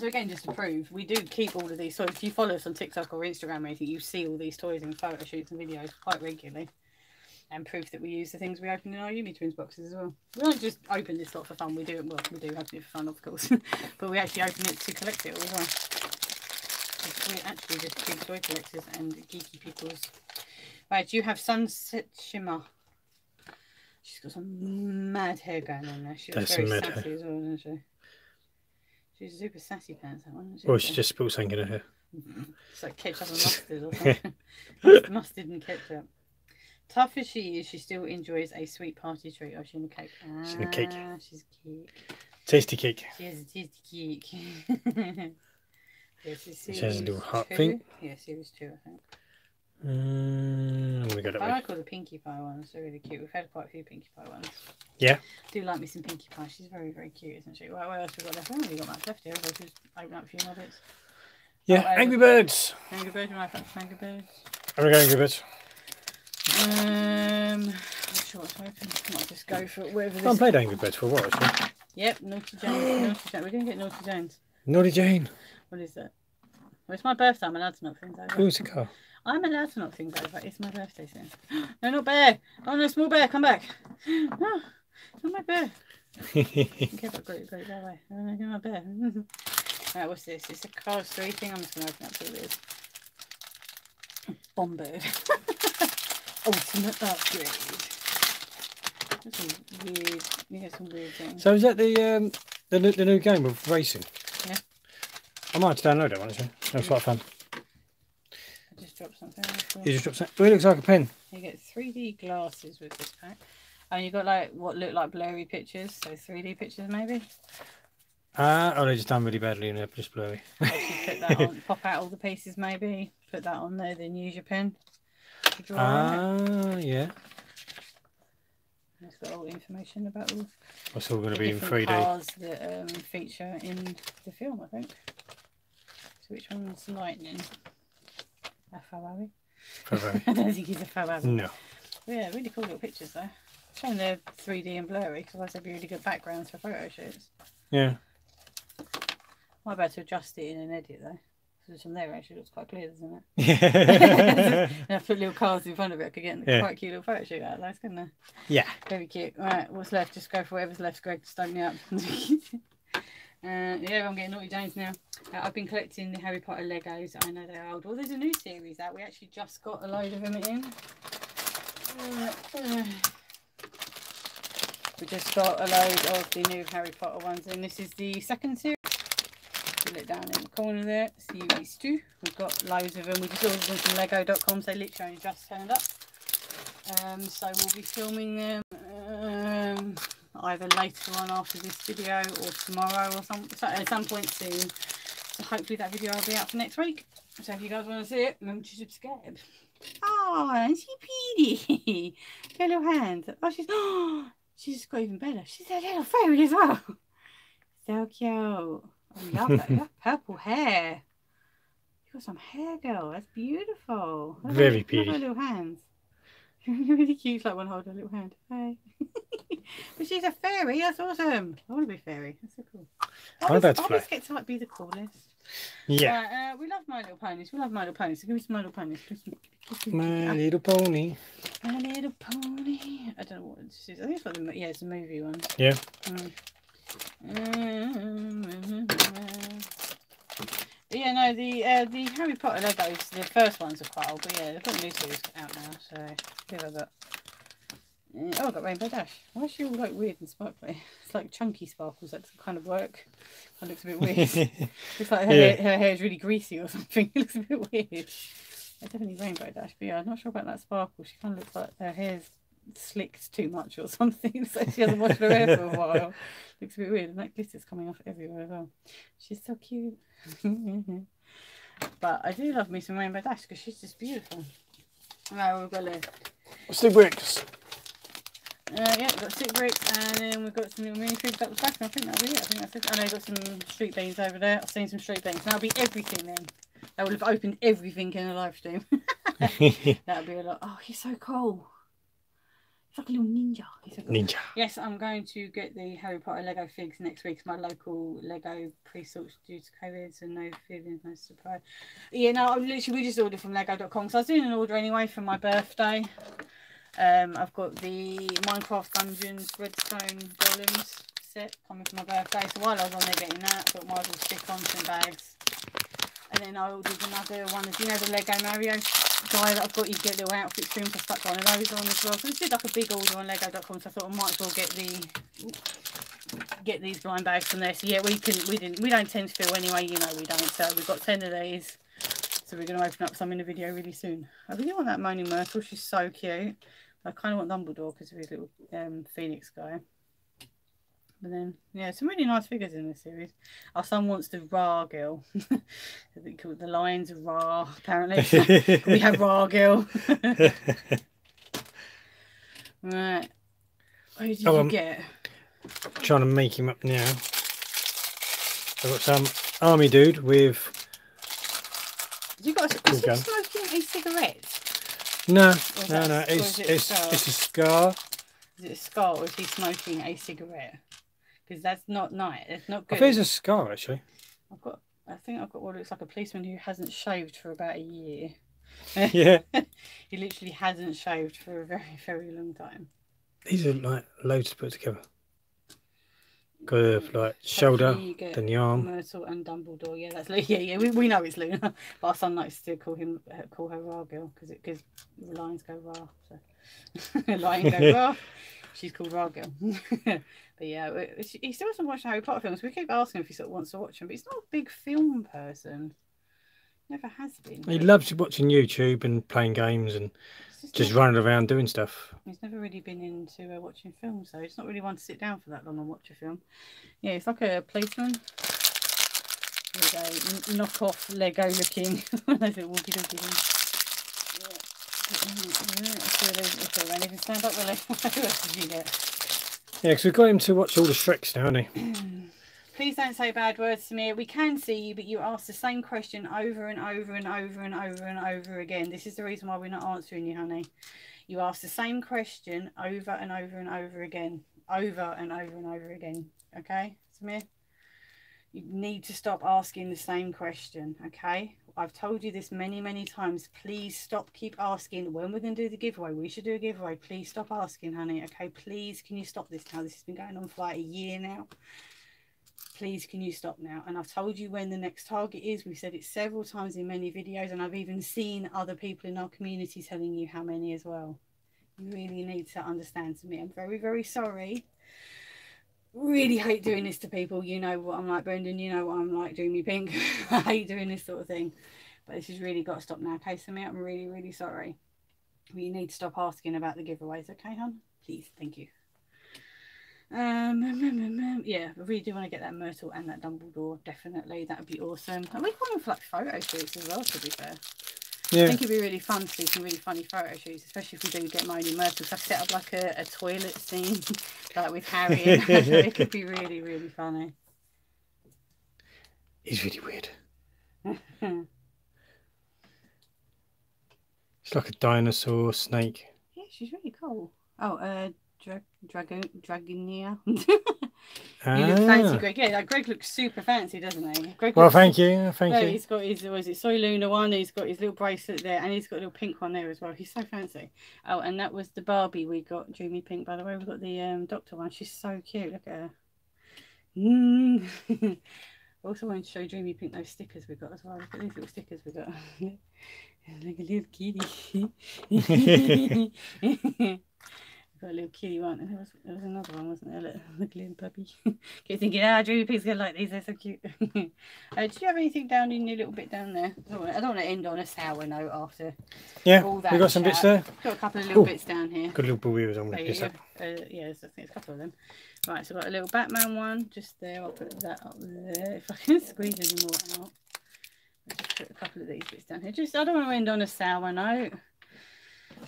So again, just to prove, we do keep all of these. So if you follow us on TikTok or Instagram or anything, you see all these toys in photo shoots and videos quite regularly. And proof that we use the things we open in our Uni Twins boxes as well. We don't just open this lot for fun. We do it, well, we do have to do it for fun, of course. But we actually open it to collect it all as well. We're actually just big toy collectors and geeky peoples. Right, you have Sunset Shimmer. She's got some mad hair going on there. She's very sassy hair. As well, isn't she? She's super sassy pants, that one, isn't she? Well, she just spilled something in her hair. It's like ketchup and mustard or something. Mustard and ketchup. Tough as she is, she still enjoys a sweet party treat. Oh, she's in a cake. Ah, she's in a cake. She's cute. Tasty cake. She has a tasty cake. Yes, she has a little heart thing. Yeah, series two, I think. Um, we got it. I like all the Pinkie Pie ones. They're really cute. We've had quite a few Pinkie Pie ones. Yeah. I do like me some Pinkie Pie. She's very, very cute, isn't she? Well, what else have we got left? I haven't really got much left here. We'll just open up a few more bits. Yeah, oh, Angry Birds. Angry Birds. Am I up for Angry Birds? I'm going to Angry Birds. Um, I'm not sure it's open. I might just go for wherever this. I haven't played Angry Birds for a while, actually. Yep, Naughty Jane. Naughty Jane. We're going to get Naughty Jane's. Naughty Jane. What is that? Well, it's my birthday. I'm allowed to knock things over. Who's the car? I'm allowed to knock things over. It's my birthday soon. No, not bear. Oh, no, small bear. Come back. No, it's not my bear. Okay, but got it, got it that way. I'm not my bear. Right, what's this? It's a Cars three thing. I'm just going to open up to this. Bomb bird. Ultimate upgrade. That's some weird, you know, some weird things. So is that the um the the new game of racing? Yeah. I might have to download that one actually. That was quite fun. I just dropped something. You just dropped something. Oh, it looks like a pen. You get three D glasses with this pack, and you got like what look like blurry pictures, so three D pictures maybe. Uh, oh, they just done really badly and they're just blurry. Actually, put that on, pop out all the pieces maybe, put that on there, then use your pen. Ah, uh, yeah. It's got all the information about all. That's all going to be in three D. Cars that um, feature in the film, I think. So which one's Lightning? A Ferrari. Ferrari. I don't think he's a Ferrari. No. But yeah, really cool little pictures though. Showing they're three D and blurry because that's a really good background for photo shoots. Yeah. Might be able to adjust it in an edit though. Which from there actually looks quite clear, doesn't it? Yeah. And I put little cars in front of it, I could get yeah. quite a cute little photo shoot out of those, couldn't I? Yeah. Very cute. Right, what's left? Just go for whatever's left, Greg. Stoke me up. uh, yeah, I'm getting Naughty Jane's now. Uh, I've been collecting the Harry Potter Legos. I know they're old. Well, there's a new series out. We actually just got a load of them in. Uh, uh, we just got a load of the new Harry Potter ones, and this is the second series. It down in the corner there, see these two. We've got loads of them. We just ordered them from lego dot com, so they literally only just turned up. Um, so we'll be filming them um, either later on after this video or tomorrow or some, so at some point soon. So hopefully that video will be out for next week. So if you guys want to see it, remember to subscribe. Oh, and she Petey. Her little hand. Oh, she's, oh, she's got even better. She's a little fairy as well. So cute. Oh, love that. You have purple hair. You got some hair, girl. That's beautiful. That's very pretty. Love her little hands. You're really cute. Like one hold her little hand. Hey. But she's a fairy. That's awesome. I want to be a fairy. That's so cool. I always, I always get to like be the coolest. Yeah. Right, uh, we love My Little Ponies. We love My Little Ponies. So give me some My Little Ponies. My Little Pony. My Little Pony. I don't know what this is. I think it's like the yeah, it's a movie one. Yeah. Mm. Yeah, no, the uh, the Harry Potter Legos, the first ones are quite old, but yeah, they've got new series out now, so who have I got? Uh, oh, I've got Rainbow Dash. Why is she all like weird and sparkly? It's like chunky sparkles, that doesn't kind of work. It looks a bit weird. It's like her, yeah. hair, her hair is really greasy or something. It looks a bit weird. It's definitely Rainbow Dash, but yeah, I'm not sure about that sparkle. She kind of looks like her hair's slicked too much or something, so she hasn't washed her hair for a while. Looks a bit weird, and that glitter's coming off everywhere as well. She's so cute. But I do love me some Rainbow Dash because she's just beautiful. Right, we've got left. Stick bricks. Uh, yeah, we've got stick bricks, and then we've got some little mini cubes up the back, and I think that'll be it. I think that's it. I know we've got some street beans over there. I've seen some street beans, and that'll be everything then. That will have opened everything in a live stream. That'll be a lot. Oh, he's so cool. Like a little ninja. He's a little ninja. Yes, I'm going to get the Harry Potter Lego figs next week. It's my local Lego pre-sorts due to COVID, so no feelings, no surprise. Yeah, no, I'm literally, we just ordered from lego dot com. So I was doing an order anyway for my birthday. Um, I've got the Minecraft Dungeons Redstone Golems set coming for my birthday. So while I was on there getting that, I thought might as well stick on some bags. And then I ordered another one. You know the Lego Mario guy that I've got? You get little outfit streams. I stuck one of those on as well. So it's did like a big order on lego dot com. So I thought I might as well get the get these blind bags from there. So yeah, we can we didn't we don't tend to fill anyway. You know we don't. So we've got ten of these. So we're going to open up some in the video really soon. I really want that Moaning Myrtle. She's so cute. I kind of want Dumbledore because of his little um, phoenix guy. But then, yeah, some really nice figures in this series. Our son wants the Ra-Gil. I think called the Lions of Ra, apparently. We have Ra-Gil. Right. Who did oh, you I'm get? Trying to make him up now. I've got some army dude with... You got a, is he smoking a cigarette? No, no, no. It's, it it's, a it's a scar. Is it a scar or is he smoking a cigarette? Because that's not nice. It's not good. I think it's a scar, actually. I've got. I think I've got what looks like a policeman who hasn't shaved for about a year. Yeah. He literally hasn't shaved for a very, very long time. These are like loads to put together. Got a, like shoulder, then the arm. Myrtle and Dumbledore. Yeah, that's Luna. Yeah, yeah. We, we know it's Luna, but our son likes to call him call her Ra-Gil because it because the lions go Ra. So lion go Ra. She's called Ra-Gil. But yeah, it, it, he still hasn't watched Harry Potter films. We keep asking if he sort of wants to watch them, but he's not a big film person. Never has been. He really loves watching YouTube and playing games and just, just never, running around doing stuff. He's never really been into uh, watching films, so he's not really one to sit down for that long and watch a film. Yeah, it's like a policeman with a knock-off Lego-looking walkie-talkie thing. Yeah. If you stand up, really. What else did you get? Yeah, because we've got him to watch all the Shreks now, hasn't he? Please don't say bad words to me. We can see you, but you ask the same question over and over and over and over and over again. This is the reason why we're not answering you, honey. You ask the same question over and over and over again. Over and over and over again. Okay, Samir? You need to stop asking the same question, okay? I've told you this many, many times. Please stop, keep asking. When we're going to do the giveaway, we should do a giveaway. Please stop asking, honey, okay? Please, can you stop this now? This has been going on for like a year now. Please, can you stop now? And I've told you when the next target is. We've said it several times in many videos, and I've even seen other people in our community telling you how many as well. You really need to understand, Samir. I'm very, very sorry. Really hate doing this to people. You know what I'm like, Brendan. You know what I'm like, do me pink. I hate doing this sort of thing. But this has really got to stop now. Okay, Samir, I'm really, really sorry. You need to stop asking about the giveaways. Okay, hon? Please, thank you. Um, um, um, um, yeah, I really do want to get that Myrtle and that Dumbledore, definitely. That would be awesome. And we've gone for like photo shoots as well, to be fair. Yeah. I think it'd be really fun to see some really funny photo shoots, especially if we do get Moni and Myrtle. So I set up like a, a toilet scene, like with Harry. It could be really, really funny. It's really weird. It's like a dinosaur snake. Yeah, she's really cool. Oh, uh, Drag Dragon Dragonia. You ah. look fancy, Greg. Yeah, like Greg looks super fancy, doesn't he? Greg well, thank you, thank you. He's got his, what is it, Soy Luna one? He's got his little bracelet there, and he's got a little pink one there as well. He's so fancy. Oh, and that was the Barbie we got, Dreamy Pink. By the way, we got the um, Doctor one. She's so cute. Look at her. Mm. I also wanted to show Dreamy Pink those stickers we got as well. Look at these little stickers we got. Like a little kitty. A little kitty one, and there was, there was another one, wasn't there? Look, look, little puppy. Keep thinking, ah, oh, Dreamy Pig's gonna like these, they're so cute. uh, do you have anything down in your little bit down there? I don't want to, I don't want to end on a sour note after yeah, all that. We've got some chat. Bits there, got a couple of little Ooh, bits down here. Got a little buoy on with this up. Uh, yeah, I think it's a couple of them. Right, so I've got a little Batman one just there. I'll put that up there if I can squeeze any more out. I'll just put a couple of these bits down here. Just, I don't want to end on a sour note.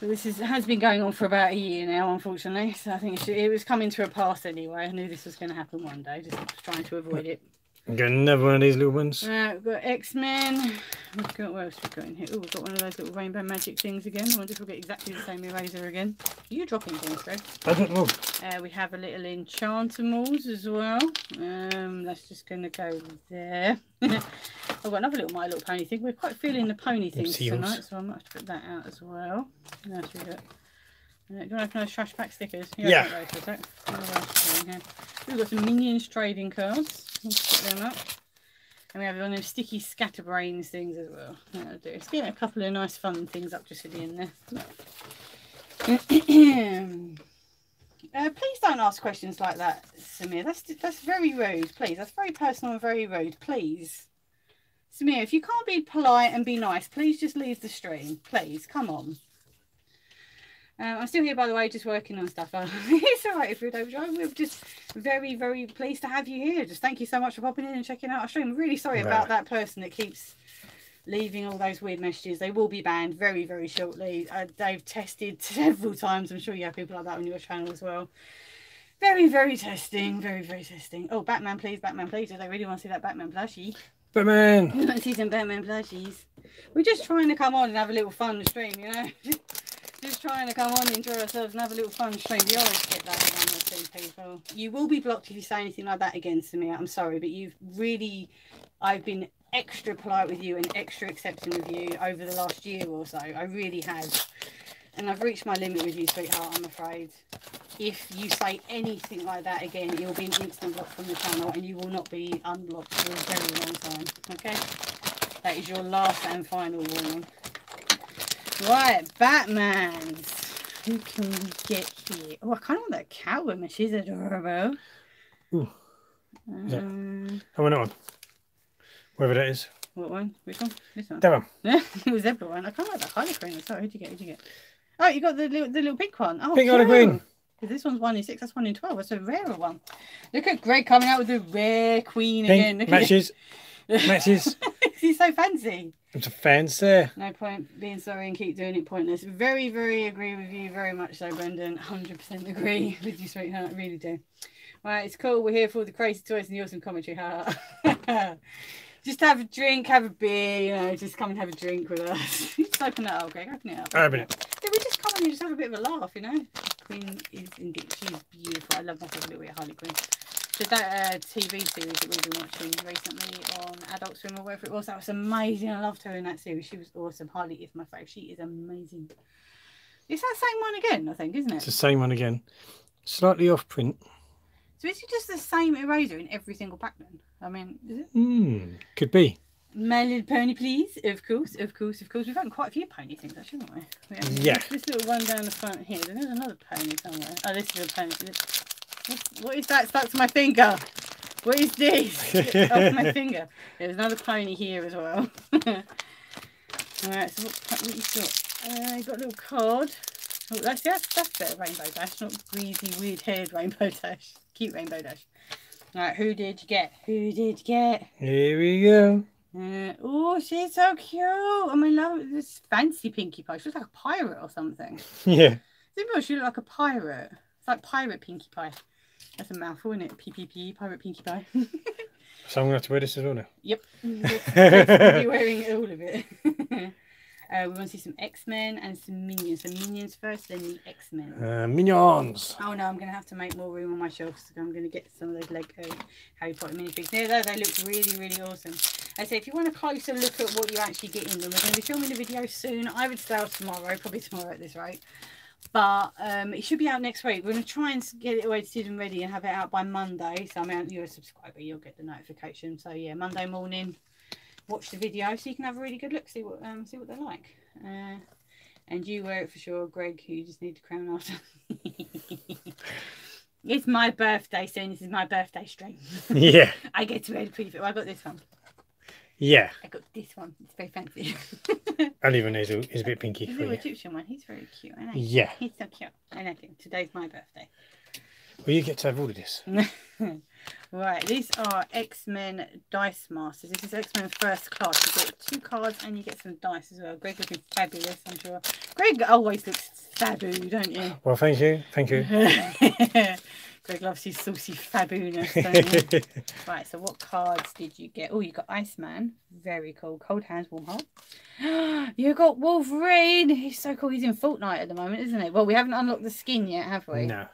So this is, has been going on for about a year now, unfortunately. So I think it, should, it was coming to a pass anyway. I knew this was going to happen one day, just trying to avoid it. We've got another one of these little ones. Right, we've got X-Men. We've got, what else we've got in here? Oh, we've got one of those little rainbow magic things again. I wonder if we'll get exactly the same eraser again. Are you dropping things, Greg? I don't know. Uh, we have a little Enchantimals as well. Um, that's just going to go there. I've got another little My Little Pony thing. We're quite feeling the pony things tonight, so I might have to put that out as well. No, that's really good. Do you want to open those trash pack stickers? You yeah. Those, is that? Oh, we've got some Minions trading cards. Let's put them up. And we have one of those sticky scatterbrains things as well. That'll do. Let's get a couple of nice fun things up just for the end there. Uh, please don't ask questions like that, Samir. That's, that's very rude, please. That's very personal and very rude, please. Samir, if you can't be polite and be nice, please just leave the stream. Please, come on. Um, I'm still here, by the way, just working on stuff. It's all right if we don't join. We're just very, very pleased to have you here. Just thank you so much for popping in and checking out our stream. Really sorry no. about that person that keeps leaving all those weird messages. They will be banned very, very shortly. Uh, they've tested several times. I'm sure you have people like that on your channel as well. Very, very testing. Very, very testing. Oh, Batman, please. Batman, please. I really want to see that Batman plushie. Batman! I want to see some Batman plushies. We're just trying to come on and have a little fun stream, you know? Just trying to come on and enjoy ourselves and have a little fun stream. We always get that around those two people. You will be blocked if you say anything like that again, Samir. I'm sorry, but you've really... I've been extra polite with you and extra accepting with you over the last year or so. I really have. And I've reached my limit with you, sweetheart, I'm afraid. If you say anything like that again, you'll be an instant block from the channel and you will not be unblocked for a very long time. Okay? That is your last and final warning. Right, Batmans. Who can we get here? Oh, I kind of want that cow woman. She's adorable. Ooh. Um, yeah. I want that one. Whatever that is. What one? Which one? This one? That one. It was everyone. I kind of like that Harlequin. Sorry, who'd you get? Who'd you get? Oh, you got the little, the little pink one. Oh, pink on the green. Because this one's one in six, that's one in twelve. That's a rarer one. Look at Greg coming out with the rare queen pink again. Look matches. At it. Matches. He's so fancy. It's a fancy. No point being sorry and keep doing it pointless. Very, very agree with you very much so, Brendan. one hundred percent agree with you, sweetheart. I really do. Right, it's cool. We're here for all the crazy toys and the awesome commentary. Just have a drink, have a beer, you know, just come and have a drink with us. Just open that up, Greg. Open it up. Open it. Yeah, we just come and just have a bit of a laugh, you know. Queen is indeed, she's beautiful. I love myself a little bit of Harley Quinn. So that uh, T V series that we've been watching recently on Adult Swim or wherever it was, that was amazing. I loved her in that series. She was awesome. Harley is my favourite. She is amazing. It's that same one again, I think, isn't it? It's the same one again. Slightly off print. So is it just the same eraser in every single pack then? I mean, is it? Mm, could be. My Little Pony, please. Of course, of course, of course. We've had quite a few pony things, actually, haven't we? we have yeah. This, this little one down the front here. There's another pony somewhere. Oh, this is a pony. What is that stuck to my finger? What is this? It's off my finger. There's another pony here as well. All right, so what, what you got? Uh, you've got a little card. Oh, that's, that's, that's a rainbow dash, not greasy, weird-haired rainbow dash. Cute rainbow dash. All right, who did you get? Who did you get? Here we go. Uh, oh, she's so cute. I'm in love with this fancy Pinkie Pie. She looks like a pirate or something. Yeah. She looks like a pirate. It's like pirate Pinkie Pie. That's a mouthful, isn't it? P P P, pirate Pinkie Pie. So I'm going to have to wear this as well now? Yep. You're wearing all of it. Uh, we want to see some X-Men and some Minions. So Minions first, then the X-Men. Uh, minions! Oh no, I'm going to have to make more room on my shelf because I'm going to get some of those Lego Harry Potter minifigs. There, though, they look really, really awesome. I say, if you want a closer look at what you actually get in them, we're going to be filming the video soon. I would start tomorrow, probably tomorrow at this rate. But um, it should be out next week. We're going to try and get it away to them ready and have it out by Monday. So I mean, you're a subscriber, you'll get the notification. So yeah, Monday morning. Watch the video so you can have a really good look, see what um see what they're like. Uh, and you wear it for sure, Greg, who you just need to crown after. It's my birthday soon. This is my birthday stream. Yeah. I get to wear the preview. I got this one. Yeah. I got this one. It's very fancy. And even is a bit pinky. The Egyptian one. He's very cute. I know. Yeah. He's so cute. I know. Today's my birthday. Well, you get to have all of this. Right, these are X-Men Dice Masters. This is X-Men First Class. You get two cards and you get some dice as well. Greg looking fabulous, I'm sure. Greg always looks fabu, don't you? Well, thank you. Thank you. Greg loves his saucy fabuness, don't you? Right, so what cards did you get? Oh, you got Iceman. Very cool. Cold Hands, Warm Heart. You got Wolverine. He's so cool. He's in Fortnite at the moment, isn't he? Well, we haven't unlocked the skin yet, have we? No.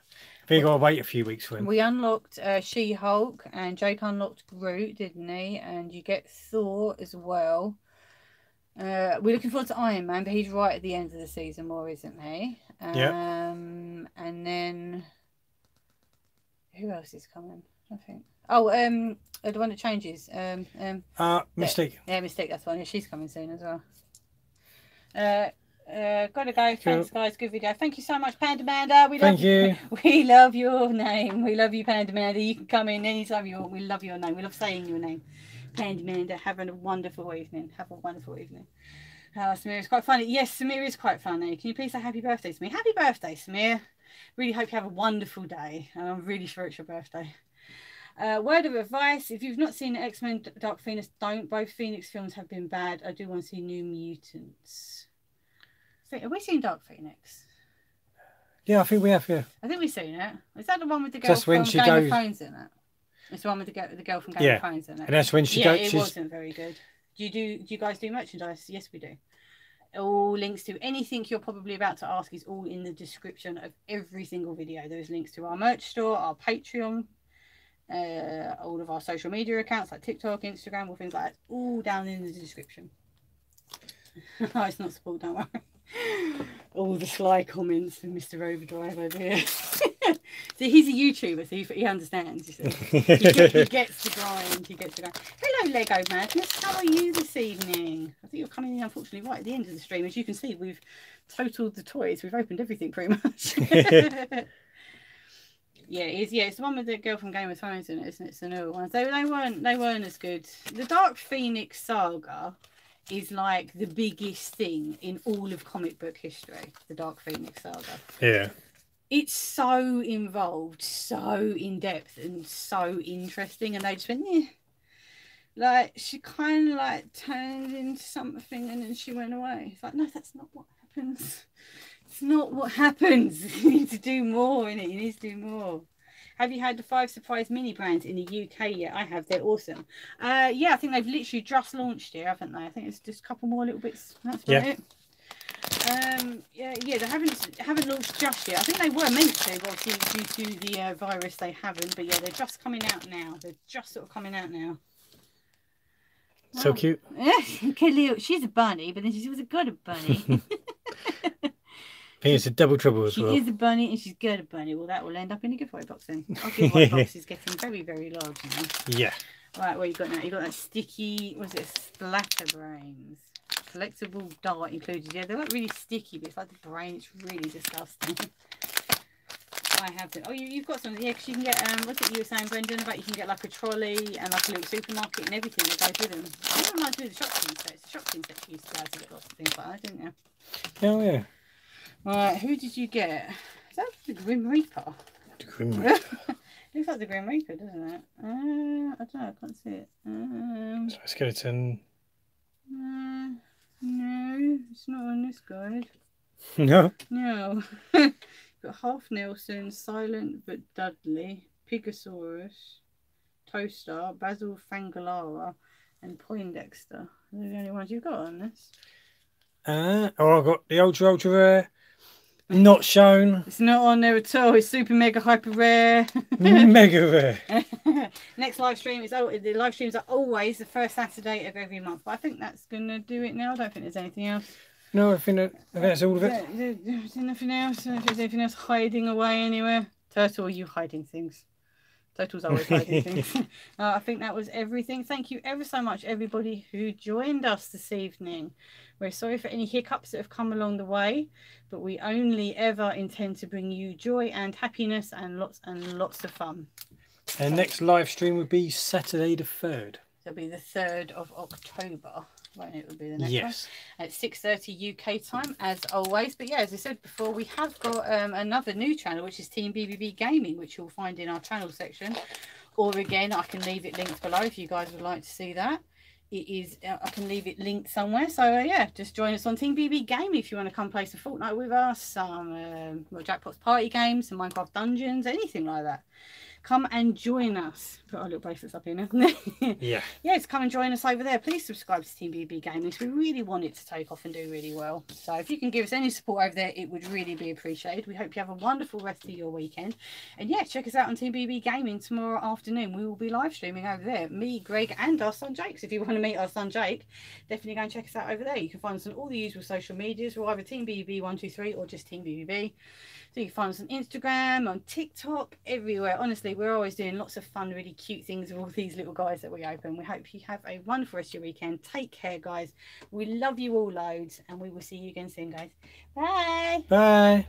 We've got to wait a few weeks for him. We unlocked uh, She-Hulk and Jake unlocked Groot, didn't he? And you get Thor as well. Uh, we're looking forward to Iron Man, but he's right at the end of the season more, isn't he? Um, yeah. And then... Who else is coming? I think. Oh, um, the one that changes. Um, um, uh, Mystique. Yeah, yeah, Mystique, that's one. Yeah, she's coming soon as well. Uh... Uh, gotta go. Thanks, guys. Good video. Thank you so much, Panda Manda. We love Thank you. We love your name. We love you, Panda Manda. You can come in anytime you want. We love your name. We love saying your name, Panda Manda. Have a wonderful evening. Have a wonderful evening. Oh, Sameer's quite funny. Yes, Sameer is quite funny. Can you please say happy birthday to me? Happy birthday, Sameer. Really hope you have a wonderful day. And I'm really sure it's your birthday. Uh, word of advice, if you've not seen X-Men Dark Phoenix, don't. Both Phoenix films have been bad. I do want to see New Mutants. So, have we seen Dark Phoenix? Yeah, I think we have, yeah. I think we've seen it. Is that the one with the girl that's from when she Game goes... of Thrones in it? It's the one with the girl, the girl from Game yeah. of Thrones in it. And that's when she yeah, goes... Yeah, it she's... wasn't very good. Do you, do, do you guys do merchandise? Yes, we do. All links to anything you're probably about to ask is all in the description of every single video. There's links to our merch store, our Patreon, uh, all of our social media accounts like TikTok, Instagram, all things like that. All down in the description. Oh, it's not support, don't worry. All the sly comments from Mister Overdrive over here. So he's a YouTuber, so he, he understands. You see. he, gets, he gets the grind. He gets the grind. Hello, Lego Madness. How are you this evening? I think you're coming in, unfortunately, right at the end of the stream. As you can see, we've totaled the toys. We've opened everything pretty much. yeah, it's yeah, it's the one with the girl from Game of Thrones in it, isn't it? It's the newer one. So they weren't they weren't as good. The Dark Phoenix saga is like the biggest thing in all of comic book history. The Dark Phoenix saga. Yeah. It's so involved, so in depth, and so interesting. And they just went, yeah. Like, she kind of like turned into something and then she went away. It's like, no, that's not what happens. It's not what happens. You need to do more in it. You need to do more. Have you had the five surprise mini brands in the U K yet? I have. They're awesome. Uh, yeah, I think they've literally just launched it, haven't they? I think it's just a couple more little bits. That's about yeah. it. Um, yeah, yeah, they haven't haven't launched just yet. I think they were meant to, but obviously due to the uh, virus, they haven't. But yeah, they're just coming out now. They're just sort of coming out now. So wow. cute. Yeah, she's a bunny, but then she's also got a bunny. I think it's a double trouble as she well. She is a bunny and she's got a bunny. Well, that will end up in a giveaway box then. Our giveaway box is getting very, very large now. Yeah. Right, what you got now? You got that sticky, what is it, Splatterbrains. Collectible dart included. Yeah, they're like really sticky, but it's like the brain. It's really disgusting. I have them. Oh, you, you've got some. Yeah, because you can get, um, what's it you were saying, Brendan, about you can get like a trolley and like a little supermarket and everything that goes with them. I don't know like to do the shopping sets. The shopping sets used to have to get lots of things like that, didn't you? Oh, yeah. Right, who did you get? Is that the Grim Reaper? The Grim Reaper. Looks like the Grim Reaper, doesn't it? Uh, I don't know, I can't see it. Um, so skeleton. Uh, no, it's not on this guide. No. No. Got Half Nelson, Silent but Dudley, Pigasaurus, Toaster, Basil Fangalara, and Poindexter. Those are the only ones you've got on this. Uh, oh, I've got the Ultra Ultra Rare. Not shown. It's not on there at all. It's super mega hyper rare. Mega rare. Next live stream is oh, the live streams are always the first Saturday of every month. But I think that's gonna do it now. I don't think there's anything else. No, I think, that, I think that's all of it. There, there, there's nothing else. If there's anything else hiding away anywhere, Turtle, are you hiding things? Turtle's always hiding things. uh, I think that was everything. Thank you ever so much, everybody who joined us this evening. We're sorry for any hiccups that have come along the way, but we only ever intend to bring you joy and happiness and lots and lots of fun. And so, next live stream would be Saturday the third. It'll be the third of October. Right, it will be the next yes. one at six thirty U K time, as always. But yeah, as I said before, we have got um, another new channel, which is Team B B B Gaming, which you'll find in our channel section. Or again, I can leave it linked below if you guys would like to see that. It is, uh, I can leave it linked somewhere. So uh, yeah, just join us on Team B B Gaming if you want to come play some Fortnite with us, some um, well, Jackbox Party Games, some Minecraft Dungeons, anything like that. Come and join us. Put our little bracelets up here now. yeah. Yes, come and join us over there. Please subscribe to Team B B Gaming. We really want it to take off and do really well. So if you can give us any support over there, it would really be appreciated. We hope you have a wonderful rest of your weekend. And yeah, check us out on Team B B Gaming tomorrow afternoon. We will be live streaming over there. Me, Greg, and our son Jake. So if you want to meet our son Jake, definitely go and check us out over there. You can find us on all the usual social medias. We're either Team B B B one two three or just Team B B B. So you can find us on Instagram, on TikTok, everywhere. Honestly, we're always doing lots of fun, really cute things with all these little guys that we open. We hope you have a wonderful rest of your weekend. Take care, guys. We love you all loads, and we will see you again soon, guys. Bye. Bye.